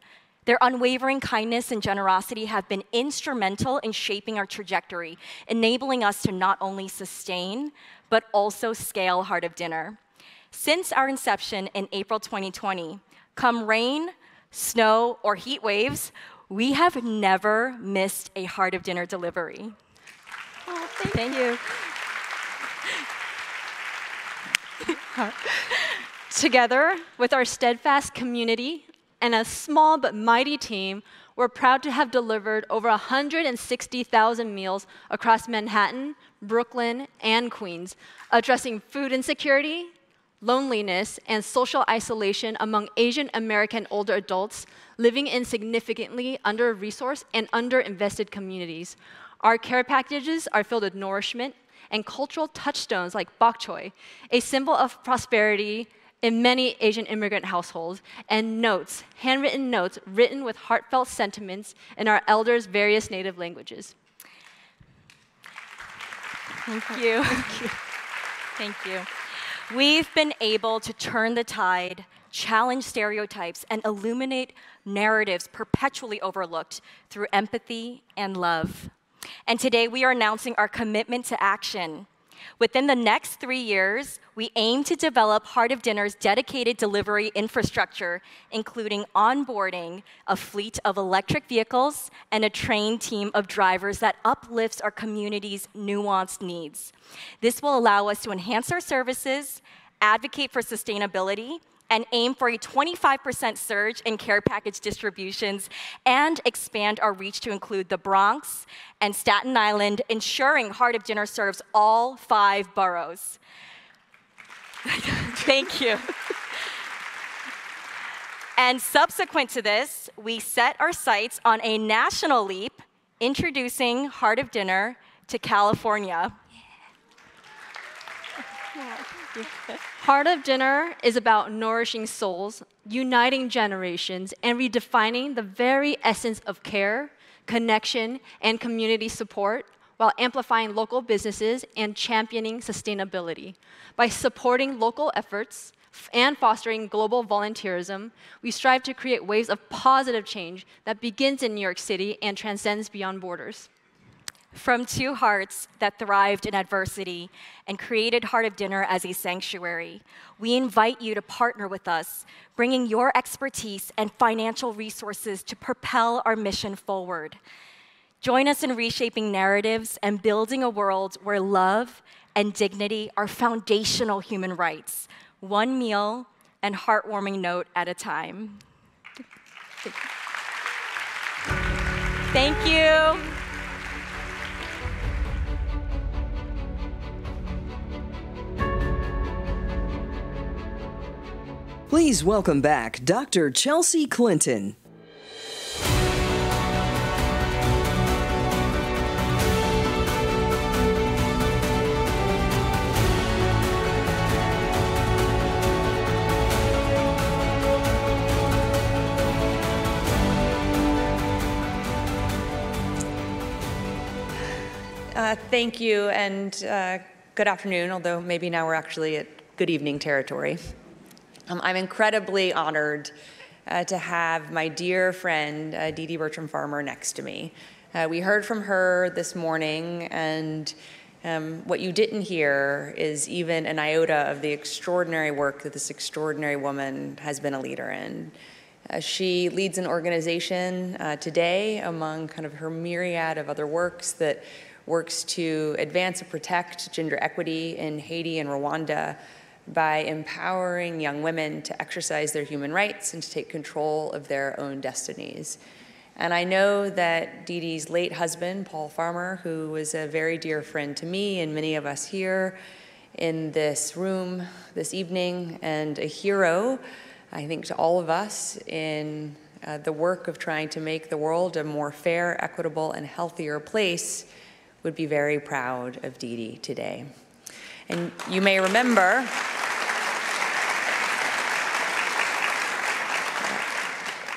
Their unwavering kindness and generosity have been instrumental in shaping our trajectory, enabling us to not only sustain, but also scale Heart of Dinner. Since our inception in April 2020, come rain, snow, or heat waves, we have never missed a Heart of Dinner delivery. Oh, thank you. Together with our steadfast community and a small but mighty team, we're proud to have delivered over 160,000 meals across Manhattan, Brooklyn, and Queens, addressing food insecurity, loneliness, and social isolation among Asian American older adults living in significantly under-resourced and under-invested communities. Our care packages are filled with nourishment and cultural touchstones like bok choy, a symbol of prosperity in many Asian immigrant households, and notes, handwritten notes written with heartfelt sentiments in our elders' various native languages. Thank you. We've been able to turn the tide, challenge stereotypes, and illuminate narratives perpetually overlooked through empathy and love. And today we are announcing our commitment to action. Within the next 3 years, we aim to develop Heart of Dinner's dedicated delivery infrastructure, including onboarding a fleet of electric vehicles and a trained team of drivers that uplifts our community's nuanced needs. This will allow us to enhance our services, advocate for sustainability, and aim for a 25% surge in care package distributions and expand our reach to include the Bronx and Staten Island, ensuring Heart of Dinner serves all 5 boroughs. Thank you. And subsequent to this, we set our sights on a national leap, introducing Heart of Dinner to California. Yeah. Heart of Dinner is about nourishing souls, uniting generations, and redefining the very essence of care, connection, and community support while amplifying local businesses and championing sustainability. By supporting local efforts and fostering global volunteerism, we strive to create waves of positive change that begins in New York City and transcends beyond borders. From 2 hearts that thrived in adversity and created Heart of Dinner as a sanctuary, we invite you to partner with us, bringing your expertise and financial resources to propel our mission forward. Join us in reshaping narratives and building a world where love and dignity are foundational human rights, one meal and heartwarming note at a time. Thank you. Please welcome back Dr. Chelsea Clinton. Thank you, and good afternoon, although maybe now we're actually at good evening territory. I'm incredibly honored to have my dear friend, Dee Dee Bertram Farmer, next to me. We heard from her this morning, and what you didn't hear is even an iota of the extraordinary work that this extraordinary woman has been a leader in. She leads an organization today among kind of her myriad of other works that works to advance and protect gender equity in Haiti and Rwanda by empowering young women to exercise their human rights and to take control of their own destinies. And I know that Dee Dee's late husband, Paul Farmer, who was a very dear friend to me and many of us here in this room this evening, and a hero, I think, to all of us in the work of trying to make the world a more fair, equitable, and healthier place, would be very proud of Dee Dee today. And you may remember,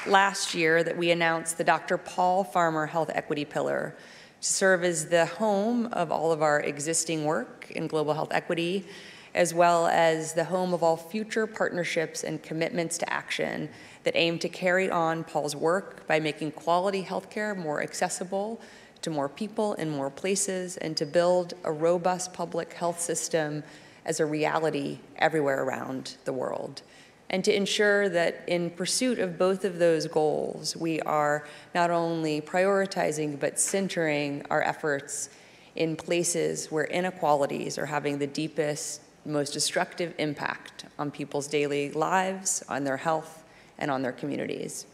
last year that we announced the Dr. Paul Farmer Health Equity Pillar to serve as the home of all of our existing work in global health equity, as well as the home of all future partnerships and commitments to action that aim to carry on Paul's work by making quality healthcare more accessible to more people in more places, and to build a robust public health system as a reality everywhere around the world. And to ensure that in pursuit of both of those goals, we are not only prioritizing but centering our efforts in places where inequalities are having the deepest, most destructive impact on people's daily lives, on their health, and on their communities.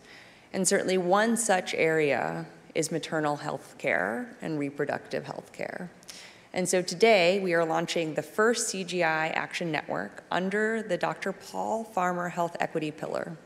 And certainly one such area is maternal health care and reproductive health care. And so today we are launching the first CGI Action Network under the Dr. Paul Farmer Health Equity Pillar.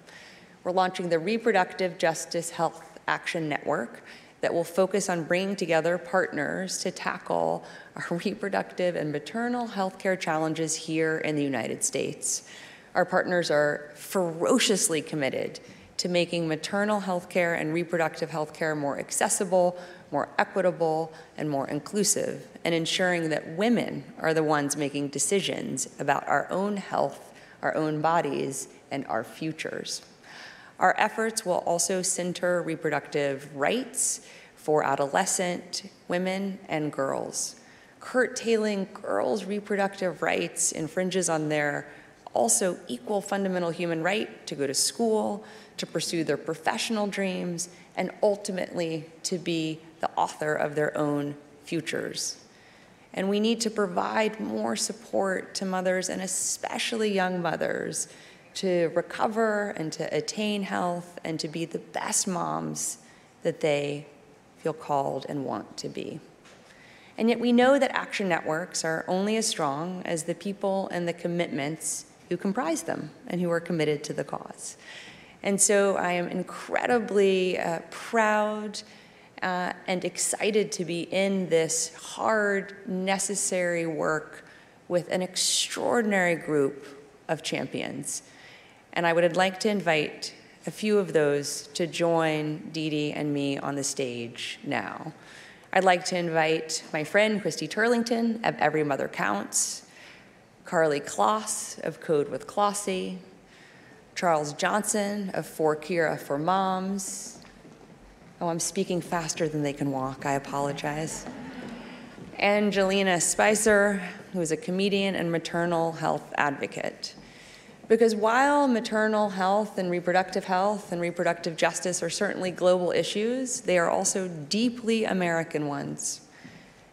We're launching the Reproductive Justice Health Action Network that will focus on bringing together partners to tackle our reproductive and maternal health care challenges here in the United States. Our partners are ferociously committed to making maternal health care and reproductive health care more accessible, more equitable, and more inclusive, and ensuring that women are the ones making decisions about our own health, our own bodies, and our futures. Our efforts will also center reproductive rights for adolescent women and girls. Curtailing girls' reproductive rights infringes on their also equal fundamental human right to go to school, to pursue their professional dreams, and ultimately to be the author of their own futures. And we need to provide more support to mothers, and especially young mothers, to recover and to attain health and to be the best moms that they feel called and want to be. And yet we know that action networks are only as strong as the people and the commitments who comprise them and who are committed to the cause. And so I am incredibly proud and excited to be in this hard, necessary work with an extraordinary group of champions. And I would like to invite a few of those to join Dee Dee and me on the stage now. I'd like to invite my friend Christy Turlington of Every Mother Counts, Carly Kloss of Code with Clossy, Charles Johnson of For Kira for Moms. Oh, I'm speaking faster than they can walk, I apologize. Angelina Spicer, who is a comedian and maternal health advocate. Because while maternal health and reproductive justice are certainly global issues, they are also deeply American ones.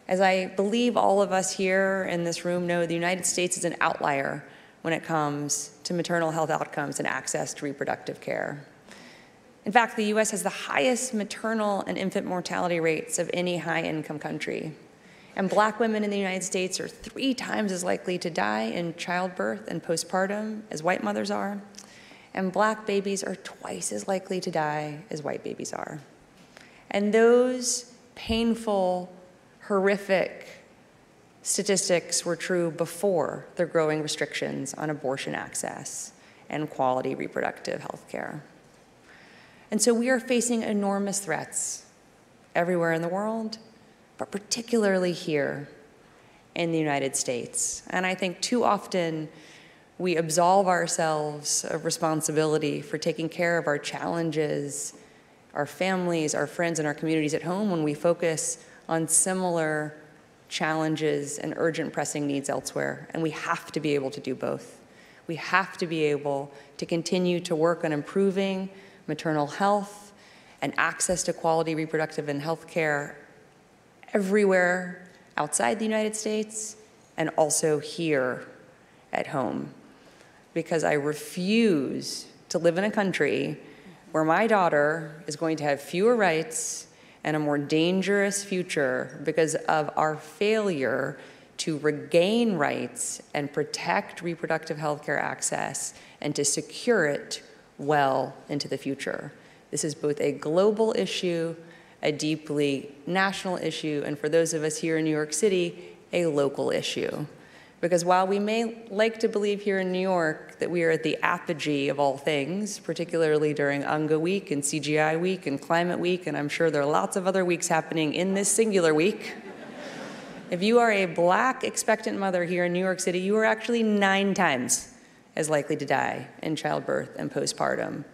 As I believe all of us here in this room know, the United States is an outlier when it comes to maternal health outcomes and access to reproductive care. In fact, the US has the highest maternal and infant mortality rates of any high-income country. And Black women in the United States are 3 times as likely to die in childbirth and postpartum as white mothers are. and black babies are twice as likely to die as white babies are. And those painful, horrific statistics were true before the growing restrictions on abortion access and quality reproductive health care. And so we are facing enormous threats everywhere in the world, but particularly here in the United States. And I think too often we absolve ourselves of responsibility for taking care of our challenges, our families, our friends, and our communities at home when we focus on similar challenges and urgent pressing needs elsewhere. And we have to be able to do both. We have to be able to continue to work on improving maternal health and access to quality reproductive and health care everywhere outside the United States and also here at home. Because I refuse to live in a country where my daughter is going to have fewer rights and a more dangerous future because of our failure to regain rights and protect reproductive health care access and to secure it well into the future. This is both a global issue, a deeply national issue, and for those of us here in New York City, a local issue. Because while we may like to believe here in New York that we are at the apogee of all things, particularly during UNGA week and CGI week and climate week, and I'm sure there are lots of other weeks happening in this singular week, if you are a black expectant mother here in New York City, you are actually 9 times as likely to die in childbirth and postpartum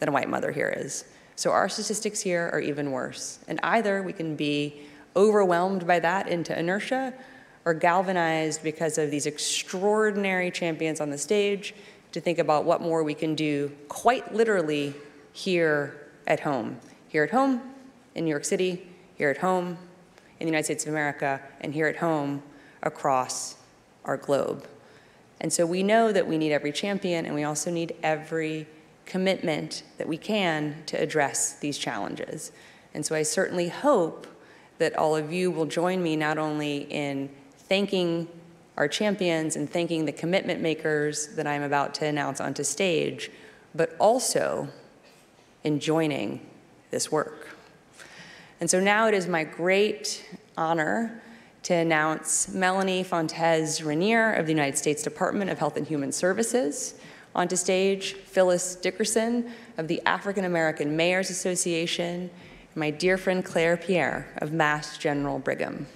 than a white mother here is. So our statistics here are even worse. And either we can be overwhelmed by that into inertia or galvanized because of these extraordinary champions on the stage to think about what more we can do quite literally here at home in New York City, here at home in the United States of America, and here at home across our globe. And so we know that we need every champion, and we also need every commitment that we can to address these challenges. And so I certainly hope that all of you will join me not only in thanking our champions and thanking the commitment makers that I'm about to announce onto stage, but also in joining this work. And so now it is my great honor to announce Melanie Fontes-Rainier of the United States Department of Health and Human Services onto stage, Phyllis Dickerson of the African American Mayors Association, and my dear friend Claire Pierre of Mass General Brigham.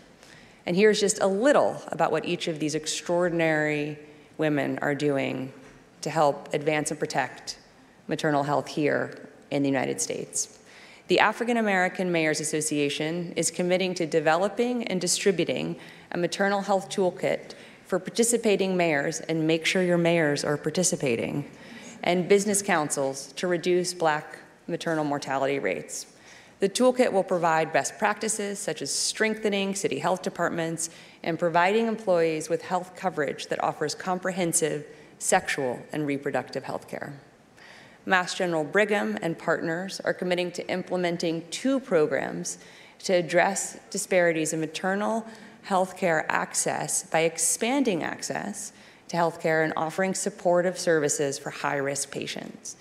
And here's just a little about what each of these extraordinary women are doing to help advance and protect maternal health here in the United States. The African American Mayors Association is committing to developing and distributing a maternal health toolkit for participating mayors, and make sure your mayors are participating, and business councils to reduce black maternal mortality rates. The toolkit will provide best practices such as strengthening city health departments and providing employees with health coverage that offers comprehensive sexual and reproductive health care. Mass General Brigham and partners are committing to implementing 2 programs to address disparities in maternal health care access by expanding access to health care and offering supportive services for high-risk patients.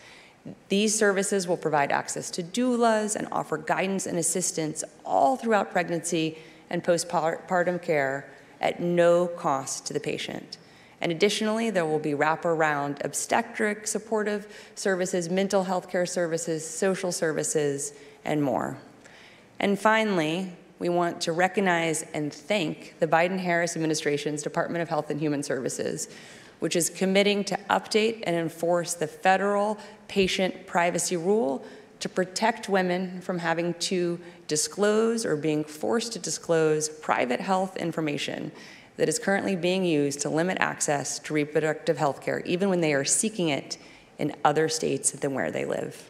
These services will provide access to doulas and offer guidance and assistance all throughout pregnancy and postpartum care at no cost to the patient. And additionally, there will be wraparound obstetric supportive services, mental health care services, social services, and more. And finally, we want to recognize and thank the Biden-Harris administration's Department of Health and Human Services, which is committing to update and enforce the federal patient privacy rule to protect women from having to disclose or being forced to disclose private health information that is currently being used to limit access to reproductive health care, even when they are seeking it in other states than where they live.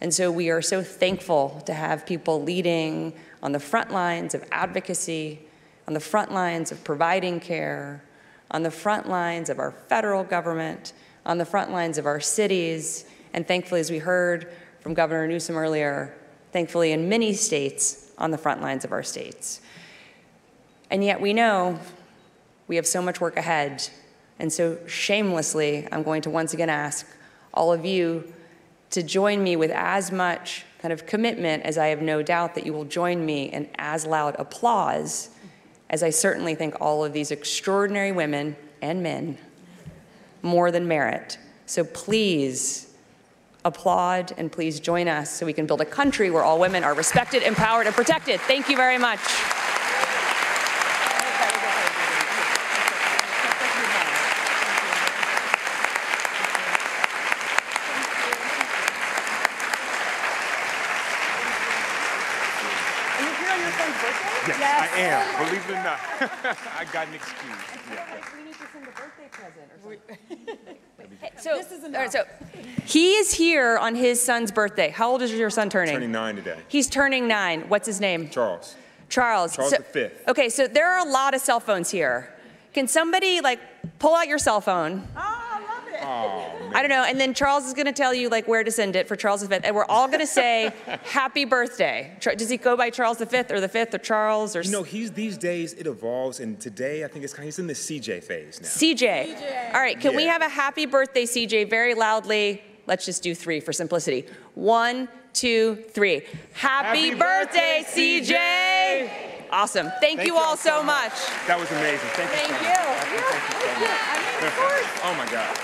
And so we are so thankful to have people leading on the front lines of advocacy, on the front lines of providing care, on the front lines of our federal government, on the front lines of our cities, and thankfully, as we heard from Governor Newsom earlier, thankfully in many states, on the front lines of our states. And yet we know we have so much work ahead, and so shamelessly, I'm going to once again ask all of you to join me with as much kind of commitment as I have no doubt that you will join me in as loud applause as I certainly think all of these extraordinary women and men more than merit. So please applaud and please join us so we can build a country where all women are respected, empowered, and protected. Thank you very much. Yeah, believe it or not, I got an excuse. Yeah. Like, we need to send a birthday present or something. So he is here on his son's birthday. How old is your son turning? Turning 9 today. He's turning 9. What's his name? Charles. Charles. Charles the 5th. Okay, so there are a lot of cell phones here. Can somebody like pull out your cell phone? Oh. Oh, I don't know, and then Charles is going to tell you like where to send it for Charles V, and we're all going to say happy birthday. Does he go by Charles V or the 5th or Charles? Or? You know, he's, these days it evolves, and today I think it's kind of, he's in the CJ phase now. CJ. All right, can we have a happy birthday, CJ, very loudly? Let's just do 3 for simplicity. 1, 2, 3. Happy birthday, CJ! Awesome. Thank you all so much. That was amazing. Thank you so much. Oh, my God.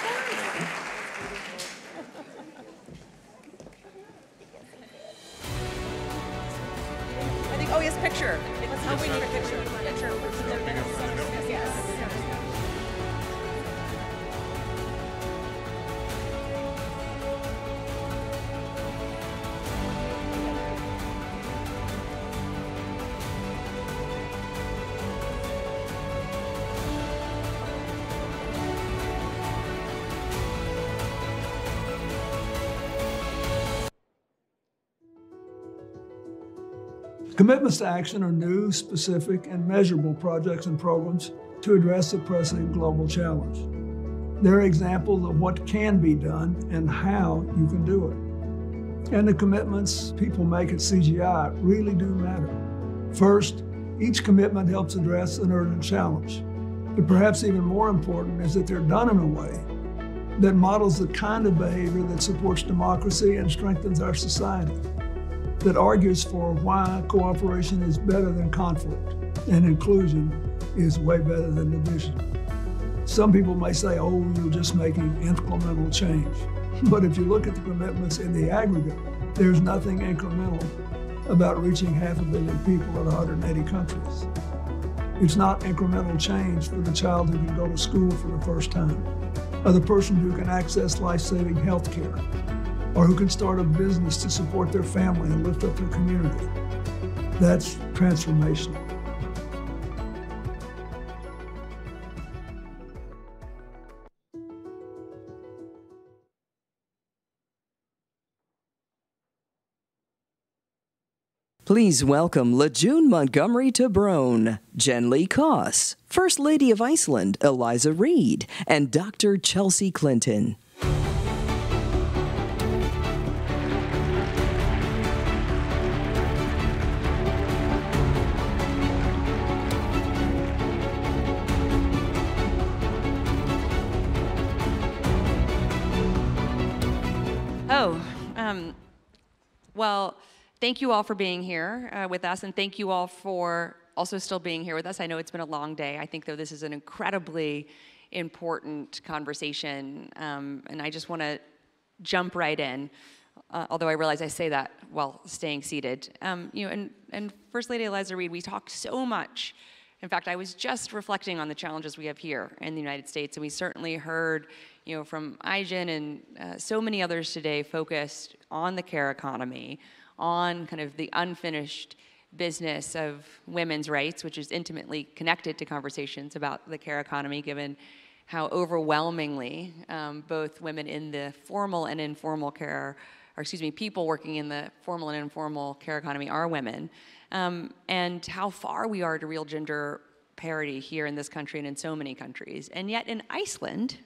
I think, oh, yes, picture. Oh, we need a picture. Yes. Commitments to action are new, specific, and measurable projects and programs to address the pressing global challenge. They're examples of what can be done and how you can do it. And the commitments people make at CGI really do matter. First, each commitment helps address an urgent challenge. But perhaps even more important is that they're done in a way that models the kind of behavior that supports democracy and strengthens our society, that argues for why cooperation is better than conflict and inclusion is way better than division. Some people may say, oh, you're just making incremental change. But if you look at the commitments in the aggregate, there's nothing incremental about reaching 500 million people in 180 countries. It's not incremental change for the child who can go to school for the first time, or the person who can access life-saving health care, or who can start a business to support their family and lift up their community. That's transformational. Please welcome Lejeune Montgomery to Brone, Jen Lee Koss, First Lady of Iceland, Eliza Reid, and Dr. Chelsea Clinton. Well, thank you all for being here with us, and thank you all for also still being here with us. I know it's been a long day. I think, though, this is an incredibly important conversation, and I just want to jump right in, although I realize I say that while staying seated. You know, and First Lady Eliza Reid, we talk so much. In fact, I was just reflecting on the challenges we have here in the United States, and we certainly heard, you know, from Ai-jen and so many others today focused on the care economy, on kind of the unfinished business of women's rights, which is intimately connected to conversations about the care economy, given how overwhelmingly both women in the formal and informal care, or excuse me, people working in the formal and informal care economy are women, and how far we are to real gender parity here in this country and in so many countries. And yet in Iceland,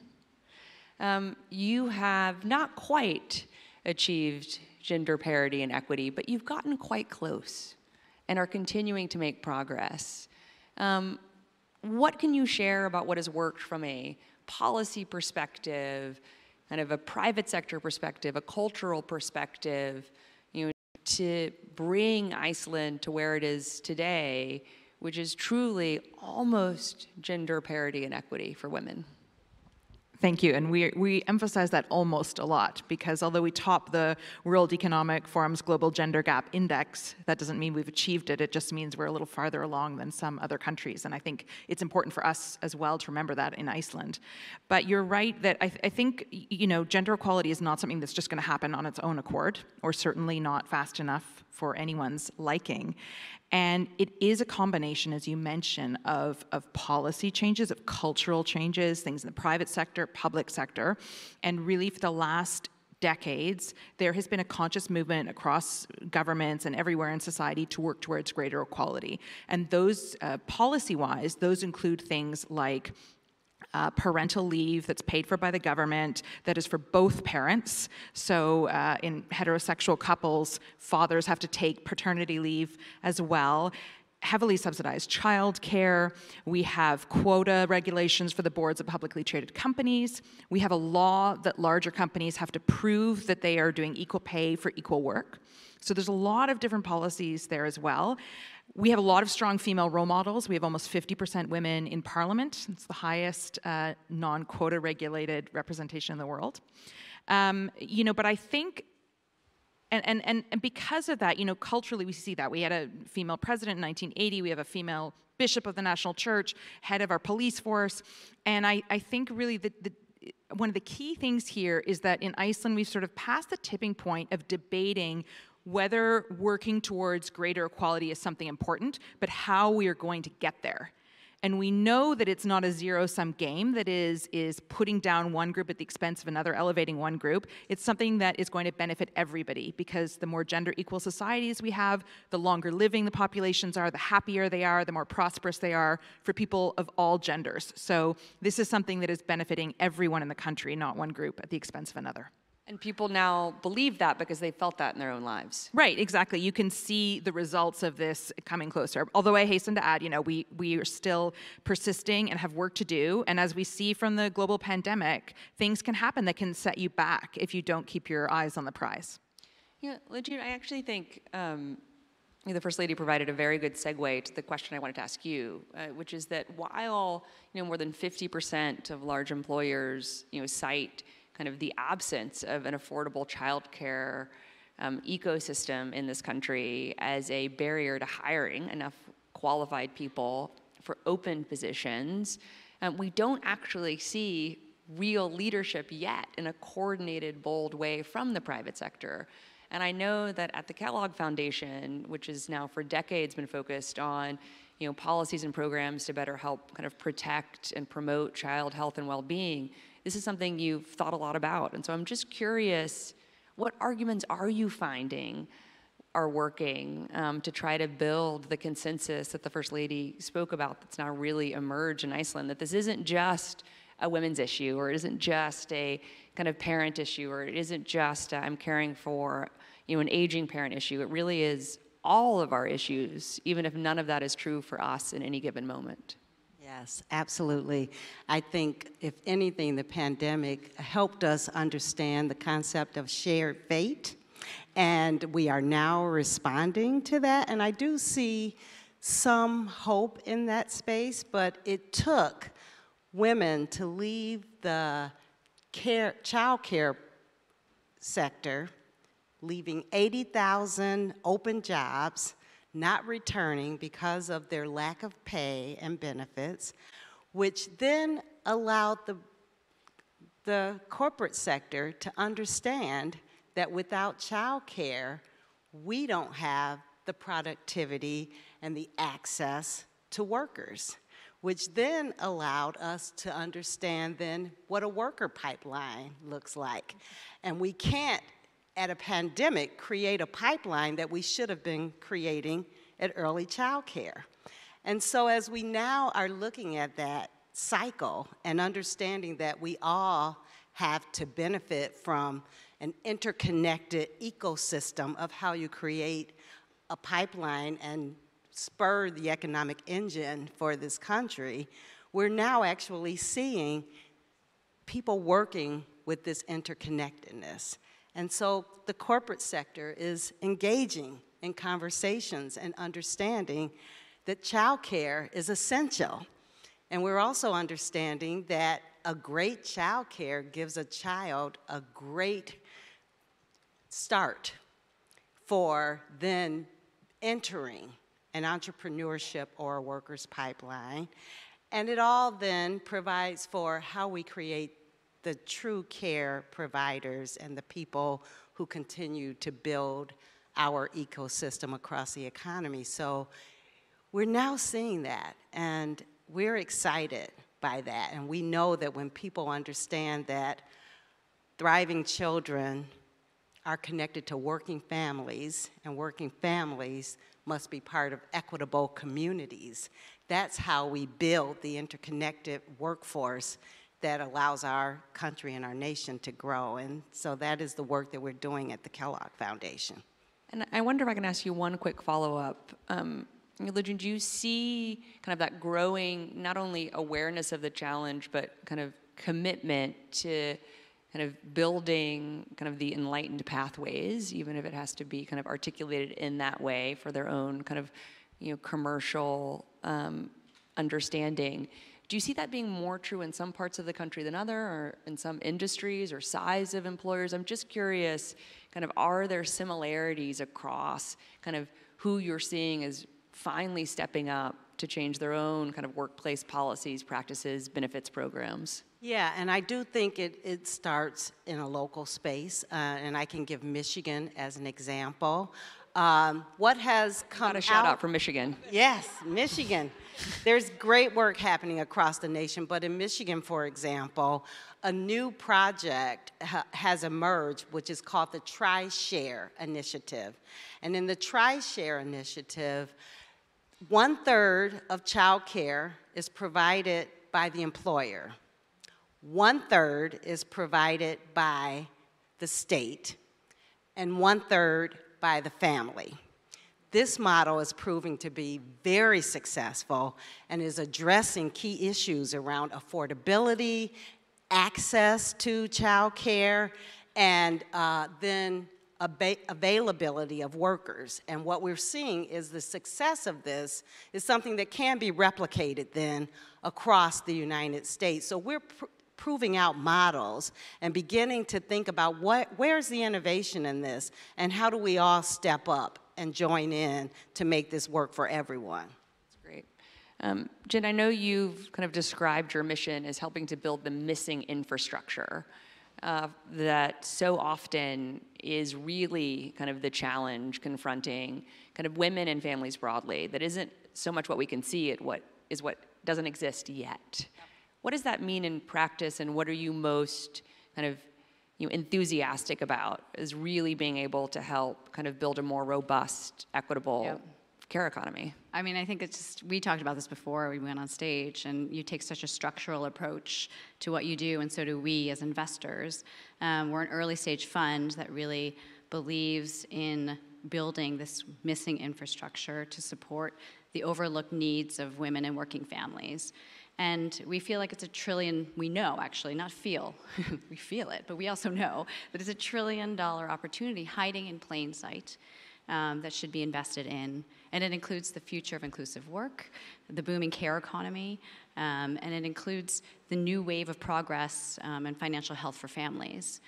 you have not quite achieved gender parity and equity, but you've gotten quite close and are continuing to make progress. What can you share about what has worked from a policy perspective kind of a private sector perspective, a cultural perspective, you know, to bring Iceland to where it is today, which is truly almost gender parity and equity for women. Thank you, and we emphasize that almost a lot, because although we top the World Economic Forum's Global Gender Gap Index, that doesn't mean we've achieved it. It just means we're a little farther along than some other countries, and I think it's important for us as well to remember that in Iceland. But you're right that I think, you know, gender equality is not something that's just going to happen on its own accord, or certainly not fast enough for anyone's liking. And it is a combination, as you mentioned, of policy changes, of cultural changes, things in the private sector, public sector, and really for the last decades, there has been a conscious movement across governments and everywhere in society to work towards greater equality. And those, policy-wise, those include things like parental leave that's paid for by the government, that is for both parents. So in heterosexual couples, fathers have to take paternity leave as well. Heavily subsidized childcare. We have quota regulations for the boards of publicly traded companies. We have a law that larger companies have to prove that they are doing equal pay for equal work. So there's a lot of different policies there as well. We have a lot of strong female role models. We have almost 50% women in parliament. It's the highest non-quota regulated representation in the world. You know, but I think, and because of that, you know, culturally we see that. We had a female president in 1980. We have a female bishop of the national church, head of our police force. And I think really one of the key things here is that in Iceland we've sort of passed the tipping point of debating whether working towards greater equality is something important, but how we are going to get there. And we know that it's not a zero-sum game that is putting down one group at the expense of another, elevating one group. It's something that is going to benefit everybody, because the more gender-equal societies we have, the longer living the populations are, the happier they are, the more prosperous they are for people of all genders. So this is something that is benefiting everyone in the country, not one group at the expense of another. And people now believe that because they felt that in their own lives. Right, exactly. You can see the results of this coming closer. Although I hasten to add, you know, we are still persisting and have work to do. And as we see from the global pandemic, things can happen that can set you back if you don't keep your eyes on the prize. Yeah, Legit, I actually think the First Lady provided a very good segue to the question I wanted to ask you, which is that while, you know, more than 50% of large employers, you know, cite kind of the absence of an affordable childcare ecosystem in this country as a barrier to hiring enough qualified people for open positions, we don't actually see real leadership yet in a coordinated, bold way from the private sector. And I know that at the Kellogg Foundation, which has now for decades been focused on, you know, policies and programs to better help kind of protect and promote child health and well-being, this is something you've thought a lot about. And so I'm just curious, what arguments are you finding are working to try to build the consensus that the First Lady spoke about that's now really emerged in Iceland, that this isn't just a women's issue, or it isn't just a kind of parent issue, or it isn't just I'm caring for, you know, an aging parent issue. It really is all of our issues, even if none of that is true for us in any given moment. Yes, absolutely. I think, if anything, the pandemic helped us understand the concept of shared fate, and we are now responding to that. And I do see some hope in that space, but it took women to leave the child care sector, leaving 80,000 open jobs, not returning because of their lack of pay and benefits, which then allowed the corporate sector to understand that without childcare, we don't have the productivity and the access to workers, which then allowed us to understand then what a worker pipeline looks like. And we can't, at a pandemic, create a pipeline that we should have been creating at early child care. And so as we now are looking at that cycle and understanding that we all have to benefit from an interconnected ecosystem of how you create a pipeline and spur the economic engine for this country, we're now actually seeing people working with this interconnectedness. And so the corporate sector is engaging in conversations and understanding that childcare is essential. And we're also understanding that a great childcare gives a child a great start for then entering an entrepreneurship or a workers' pipeline. And it all then provides for how we create the true care providers and the people who continue to build our ecosystem across the economy. So we're now seeing that, and we're excited by that. And we know that when people understand that thriving children are connected to working families, and working families must be part of equitable communities, that's how we build the interconnected workforce that allows our country and our nation to grow. And so that is the work that we're doing at the Kellogg Foundation. And I wonder if I can ask you one quick follow-up. Legend, do you see kind of that growing, not only awareness of the challenge, but kind of commitment to kind of building kind of the enlightened pathways, even if it has to be kind of articulated in that way for their own kind of, commercial understanding? Do you see that being more true in some parts of the country than other, or in some industries or size of employers? I'm just curious, kind of, are there similarities across kind of who you're seeing as finally stepping up to change their own kind of workplace policies, practices, benefits programs? Yeah, and I do think it starts in a local space, and I can give Michigan as an example. What has come out? Got a shout out for Michigan. Yes, Michigan. There's great work happening across the nation, but in Michigan, for example, a new project has emerged, which is called the Tri-Share Initiative. And in the Tri-Share Initiative, 1/3 of child care is provided by the employer, 1/3 is provided by the state, and 1/3 by the family. This model is proving to be very successful and is addressing key issues around affordability, access to child care, and then availability of workers. And what we're seeing is the success of this is something that can be replicated then across the United States. So we're proving out models and beginning to think about where's the innovation in this, and how do we all step up and join in to make this work for everyone. That's great. Jen, I know you've kind of described your mission as helping to build the missing infrastructure that so often is really kind of the challenge confronting kind of women and families broadly, that isn't so much what we can see, it is what doesn't exist yet. Yep. What does that mean in practice, and what are you most kind of enthusiastic about as really being able to help kind of build a more robust, equitable care economy? I mean, I think it's just, we talked about this before we went on stage, and you take such a structural approach to what you do, and so do we as investors. We're an early stage fund that really believes in building this missing infrastructure to support the overlooked needs of women and working families. And we feel like it's a trillion, we know actually, not feel, we feel it, but we also know that it's a $1 trillion opportunity hiding in plain sight that should be invested in. And it includes the future of inclusive work, the booming care economy, and it includes the new wave of progress and financial health for families.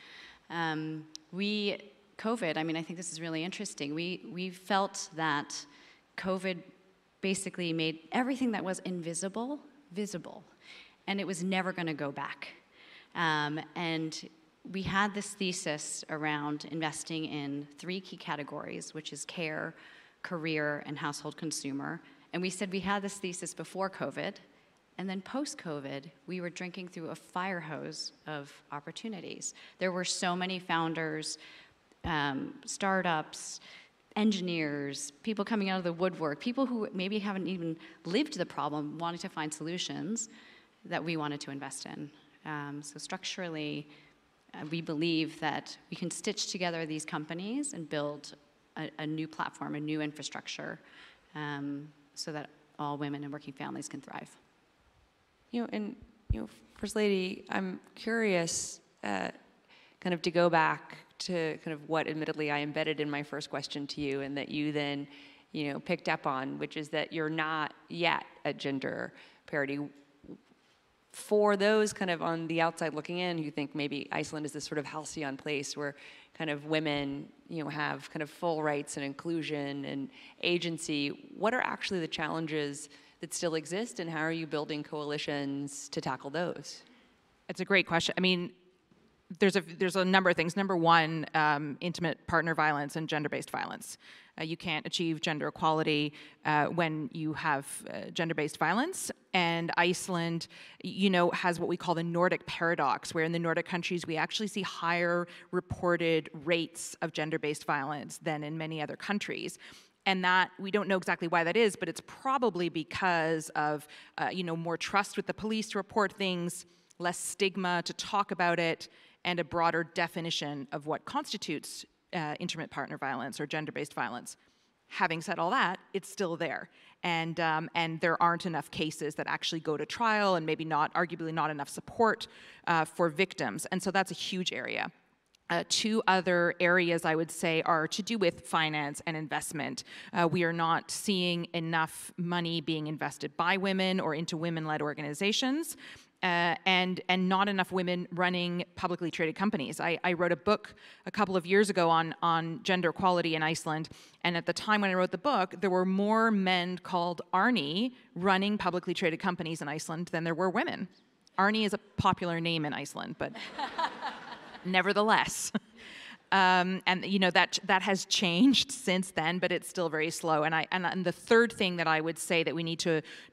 COVID, I mean, I think this is really interesting. We felt that COVID basically made everything that was invisible visible, and it was never going to go back. And we had this thesis around investing in 3 key categories, which is care, career, and household consumer. And we said we had this thesis before COVID, and then post-COVID, we were drinking through a fire hose of opportunities. There were so many founders, startups, engineers, people coming out of the woodwork, people who maybe haven't even lived the problem, wanting to find solutions that we wanted to invest in. So structurally, we believe that we can stitch together these companies and build a new platform, a new infrastructure, so that all women and working families can thrive. First Lady, I'm curious, kind of to go back to kind of what admittedly I embedded in my first question to you and that you then, you know, picked up on, which is that you're not yet at gender parity. For those kind of on the outside looking in who think maybe Iceland is this sort of halcyon place where kind of women, you know, have kind of full rights and inclusion and agency, what are actually the challenges that still exist and how are you building coalitions to tackle those? It's a great question. I mean, there's a number of things. Number one, intimate partner violence and gender-based violence. You can't achieve gender equality when you have gender-based violence. And Iceland, you know, has what we call the Nordic paradox, where in the Nordic countries we actually see higher reported rates of gender-based violence than in many other countries. And that, we don't know exactly why that is, but it's probably because of, you know, more trust with the police to report things, less stigma to talk about it, and a broader definition of what constitutes intimate partner violence or gender-based violence. Having said all that, it's still there. And there aren't enough cases that actually go to trial and maybe not, arguably not enough support for victims. And so that's a huge area. Two other areas I would say are to do with finance and investment. We are not seeing enough money being invested by women or into women-led organizations. And not enough women running publicly traded companies. I wrote a book a couple of years ago on gender equality in Iceland, and at the time when I wrote the book, there were more men called Arni running publicly traded companies in Iceland than there were women. Arni is a popular name in Iceland, but nevertheless. And you know that has changed since then, but it's still very slow. And the third thing that I would say that we need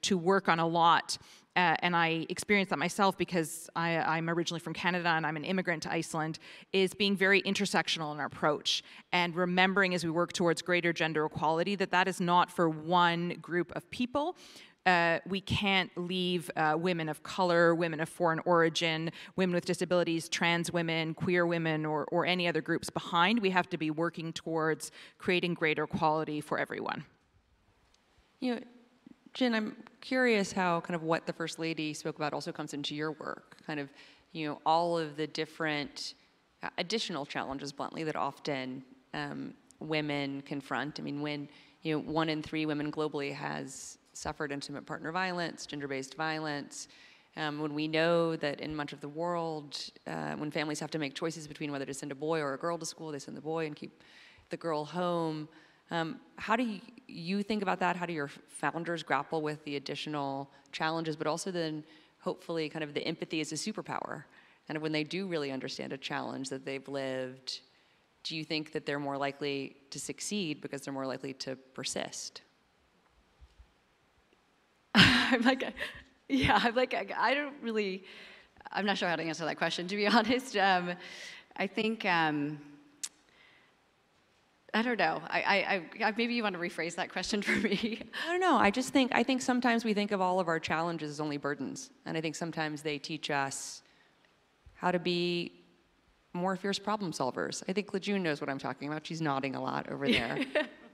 to work on a lot. And I experienced that myself because I'm originally from Canada and I'm an immigrant to Iceland, is being very intersectional in our approach and remembering as we work towards greater gender equality that that is not for one group of people. We can't leave women of color, women of foreign origin, women with disabilities, trans women, queer women, or any other groups behind. We have to be working towards creating greater equality for everyone. You know, Jen, I'm curious how kind of what the First Lady spoke about also comes into your work, kind of, you know, all of the different additional challenges, bluntly, that often women confront. I mean, when, you know, 1 in 3 women globally has suffered intimate partner violence, gender-based violence, when we know that in much of the world, when families have to make choices between whether to send a boy or a girl to school, they send the boy and keep the girl home. How do you think about that? How do your founders grapple with the additional challenges, but also then hopefully kind of the empathy is a superpower? And when they do really understand a challenge that they've lived, do you think that they're more likely to succeed because they're more likely to persist? I'm not sure how to answer that question, to be honest. I think, I don't know. Maybe you want to rephrase that question for me. I don't know. I think sometimes we think of all of our challenges as only burdens, and I think sometimes they teach us how to be more fierce problem solvers. I think Lejeune knows what I'm talking about. She's nodding a lot over there.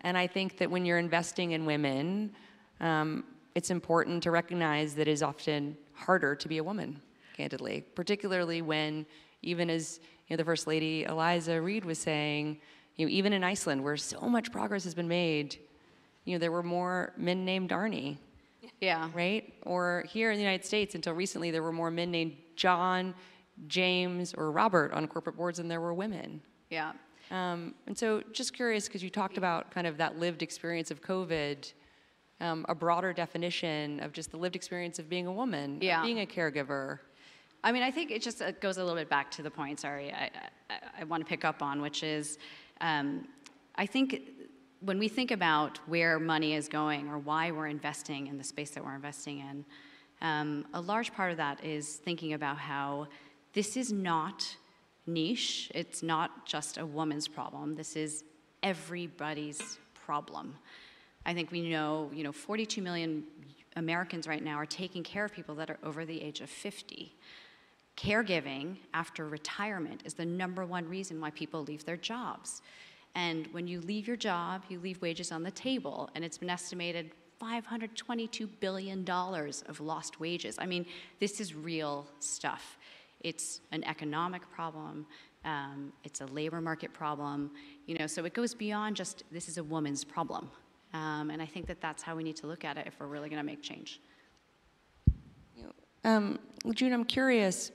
And I think that when you're investing in women, it's important to recognize that it is often harder to be a woman, candidly, particularly when, even as you know, the First Lady Eliza Reid was saying, you know, even in Iceland, where so much progress has been made, you know, there were more men named Arnie. Yeah. Right? Or here in the United States, until recently, there were more men named John, James, or Robert on corporate boards than there were women. Yeah. And so just curious, because you talked about kind of that lived experience of COVID, a broader definition of just the lived experience of being a woman, yeah, of being a caregiver. I mean, I think it just goes a little bit back to the point, I want to pick up on, which is, I think when we think about where money is going or why we're investing in the space that we're investing in, a large part of that is thinking about how this is not niche. It's not just a woman's problem. This is everybody's problem. I think we know, you know, 42 million Americans right now are taking care of people that are over the age of 50. Caregiving after retirement is the #1 reason why people leave their jobs. And when you leave your job, you leave wages on the table, and it's been estimated $522 billion of lost wages. I mean, this is real stuff. It's an economic problem. It's a labor market problem, you know, so it goes beyond just this is a woman's problem. And I think that that's how we need to look at it if we're really going to make change. June, I'm curious,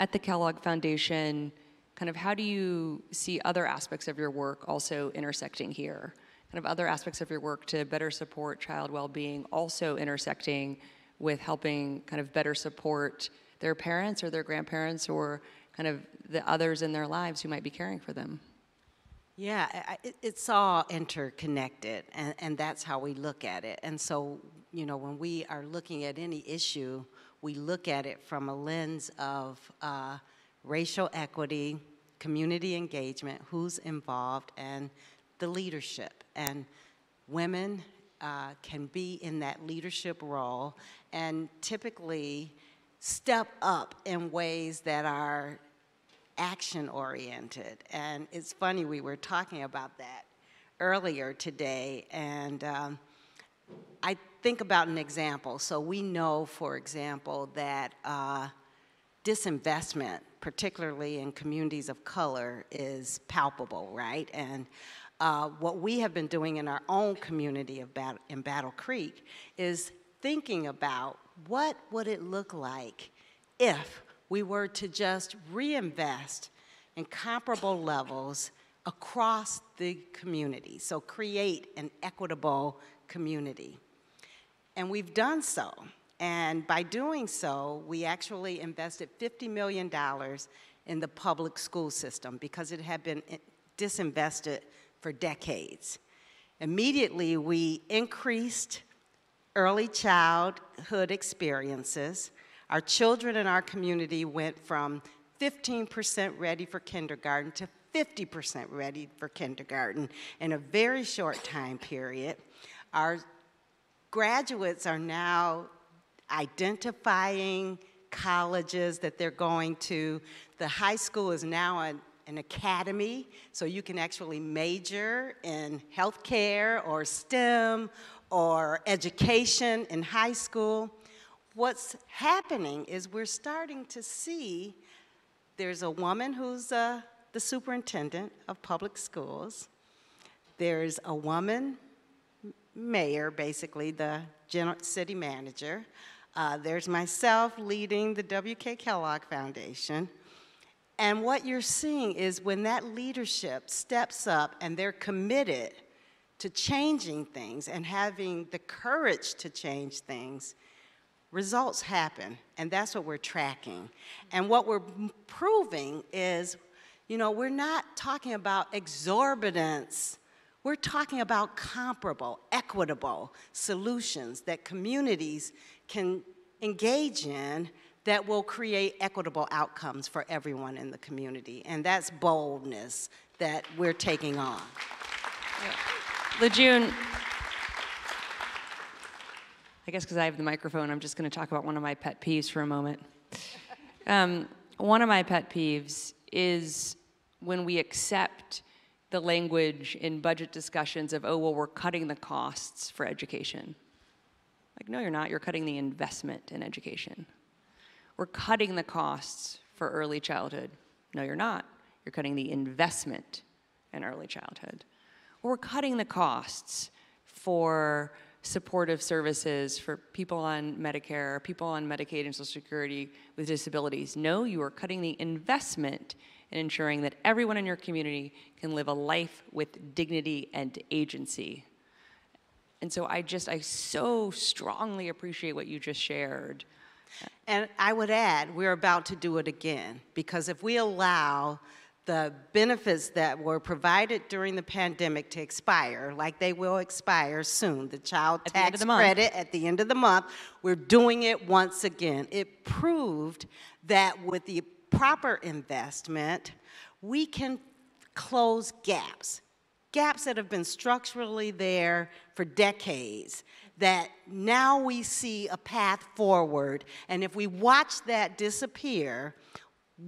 at the Kellogg Foundation, kind of how do you see other aspects of your work also intersecting here? Kind of other aspects of your work to better support child well-being also intersecting with helping kind of better support their parents or their grandparents or kind of the others in their lives who might be caring for them? Yeah, it's all interconnected, and that's how we look at it. And so, you know, when we are looking at any issue, we look at it from a lens of racial equity, community engagement, who's involved, and the leadership. And women can be in that leadership role and typically step up in ways that are action-oriented. And it's funny, we were talking about that earlier today, and I think about an example. So we know, for example, that disinvestment, particularly in communities of color, is palpable, right? And what we have been doing in our own community of Battle Creek is thinking about what would it look like if we were to just reinvest in comparable levels across the community, so create an equitable community. And we've done so, and by doing so, we actually invested $50 million in the public school system because it had been disinvested for decades. Immediately, we increased early childhood experiences. Our children in our community went from 15% ready for kindergarten to 50% ready for kindergarten in a very short time period. Our graduates are now identifying colleges that they're going to. The high school is now an academy, so you can actually major in healthcare or STEM or education in high school. What's happening is we're starting to see there's a woman who's the superintendent of public schools. There's a woman mayor, basically the city manager. There's myself leading the W.K. Kellogg Foundation. And what you're seeing is when that leadership steps up and they're committed to changing things and having the courage to change things, results happen, and that's what we're tracking. And what we're proving is, you know, we're not talking about exorbitance. We're talking about comparable, equitable solutions that communities can engage in that will create equitable outcomes for everyone in the community. And that's boldness that we're taking on. Yeah. LeJune. I guess because I have the microphone, I'm just going to talk about one of my pet peeves for a moment. One of my pet peeves is when we accept the language in budget discussions of, oh, well, we're cutting the costs for education. Like, no, you're not. You're cutting the investment in education. We're cutting the costs for early childhood. No, you're not. You're cutting the investment in early childhood. We're cutting the costs for supportive services for people on Medicare, people on Medicaid and Social Security with disabilities. No, you are cutting the investment in ensuring that everyone in your community can live a life with dignity and agency. And so I so strongly appreciate what you just shared. And I would add, we're about to do it again, because if we allow the benefits that were provided during the pandemic to expire, like they will expire soon, the child tax credit at the end of the month, we're doing it once again. It proved that with the proper investment, we can close gaps, gaps that have been structurally there for decades, that now we see a path forward. And if we watch that disappear,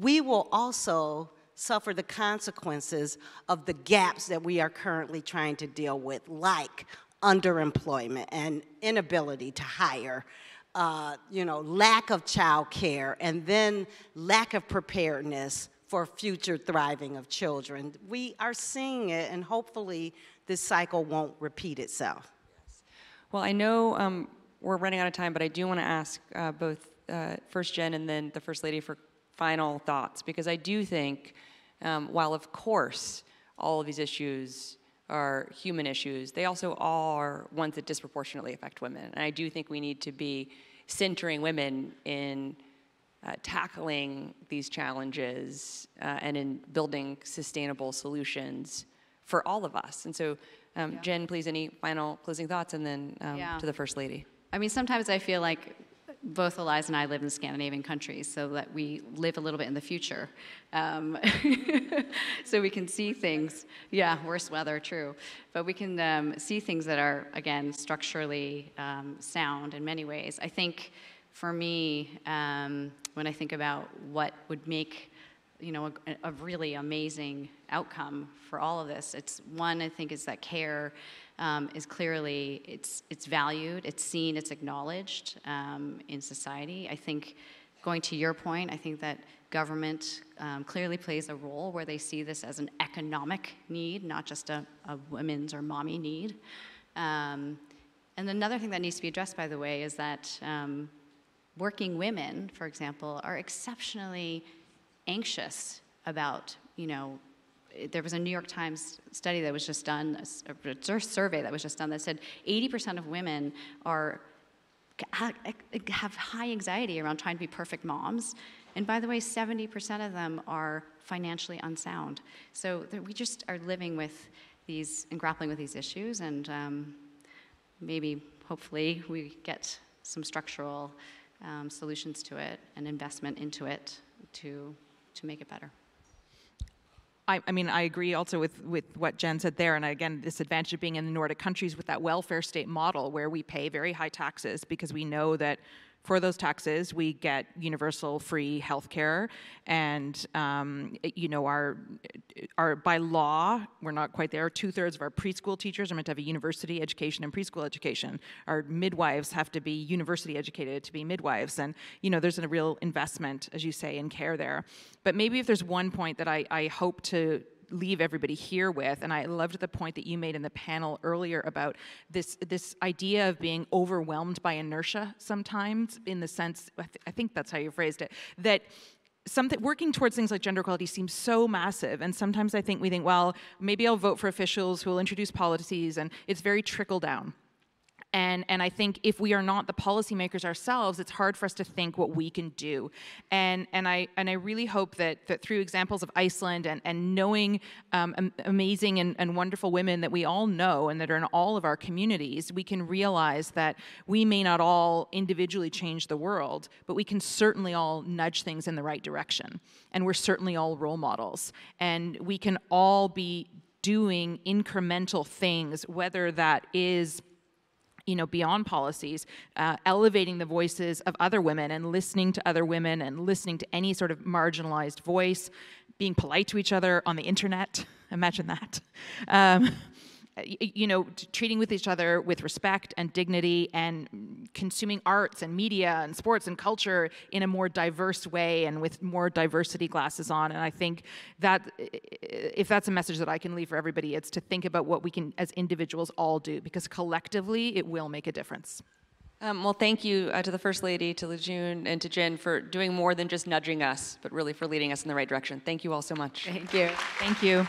we will also suffer the consequences of the gaps that we are currently trying to deal with, like underemployment and inability to hire, you know, lack of child care, and then lack of preparedness for future thriving of children. We are seeing it, and hopefully this cycle won't repeat itself. Yes. Well, I know we're running out of time, but I do want to ask both First Gen and then the First Lady for final thoughts, because I do think, while of course all of these issues are human issues, they also are ones that disproportionately affect women. And I do think we need to be centering women in tackling these challenges and in building sustainable solutions for all of us. And so, Jen, please, any final closing thoughts, and then to the First Lady. I mean, sometimes I feel like both Eliza and I live in Scandinavian countries, so that we live a little bit in the future. So we can see things, worse weather, true. But we can see things that are, again, structurally sound in many ways. I think, for me, when I think about what would make, a really amazing outcome for all of this, it's one, I think, is that care is clearly, it's valued, it's seen, it's acknowledged in society. I think, going to your point, I think that government clearly plays a role where they see this as an economic need, not just a women's or mommy need. And another thing that needs to be addressed, by the way, is that working women, for example, are exceptionally anxious about, there was a New York Times study that was just done, a survey that was just done that said 80% of women have high anxiety around trying to be perfect moms. And by the way, 70% of them are financially unsound. So we just are living with these and grappling with these issues, and maybe, hopefully, we get some structural solutions to it and investment into it to make it better. I mean, I agree also with what Jen said there, and again, this advantage of being in the Nordic countries with that welfare state model where we pay very high taxes because we know that for those taxes, we get universal free health care, and our by law, we're not quite there, 2/3 of our preschool teachers are meant to have a university education and preschool education. Our midwives have to be university educated to be midwives, and there's a real investment, as you say, in care there. But maybe if there's one point that I hope to leave everybody here with, and I loved the point that you made in the panel earlier about this idea of being overwhelmed by inertia sometimes, in the sense, I think that's how you phrased it, that something, working towards things like gender equality seems so massive, and sometimes I think we think, well, maybe I'll vote for officials who will introduce policies, and it's very trickle down. And I think if we are not the policymakers ourselves, it's hard for us to think what we can do. And I really hope that through examples of Iceland and knowing amazing and wonderful women that we all know and that are in all of our communities, we can realize that we may not all individually change the world, but we can certainly all nudge things in the right direction. And we're certainly all role models. And we can all be doing incremental things, whether that is beyond policies, elevating the voices of other women and listening to other women and listening to any sort of marginalized voice, being polite to each other on the internet, imagine that, treating with each other with respect and dignity, and consuming arts and media and sports and culture in a more diverse way and with more diversity glasses on. And I think that if that's a message that I can leave for everybody, it's to think about what we can as individuals all do, because collectively it will make a difference. Well, thank you to the First Lady, to Lejeune, and to Jen for doing more than just nudging us, but really for leading us in the right direction. Thank you all so much. Thank you. Thank you.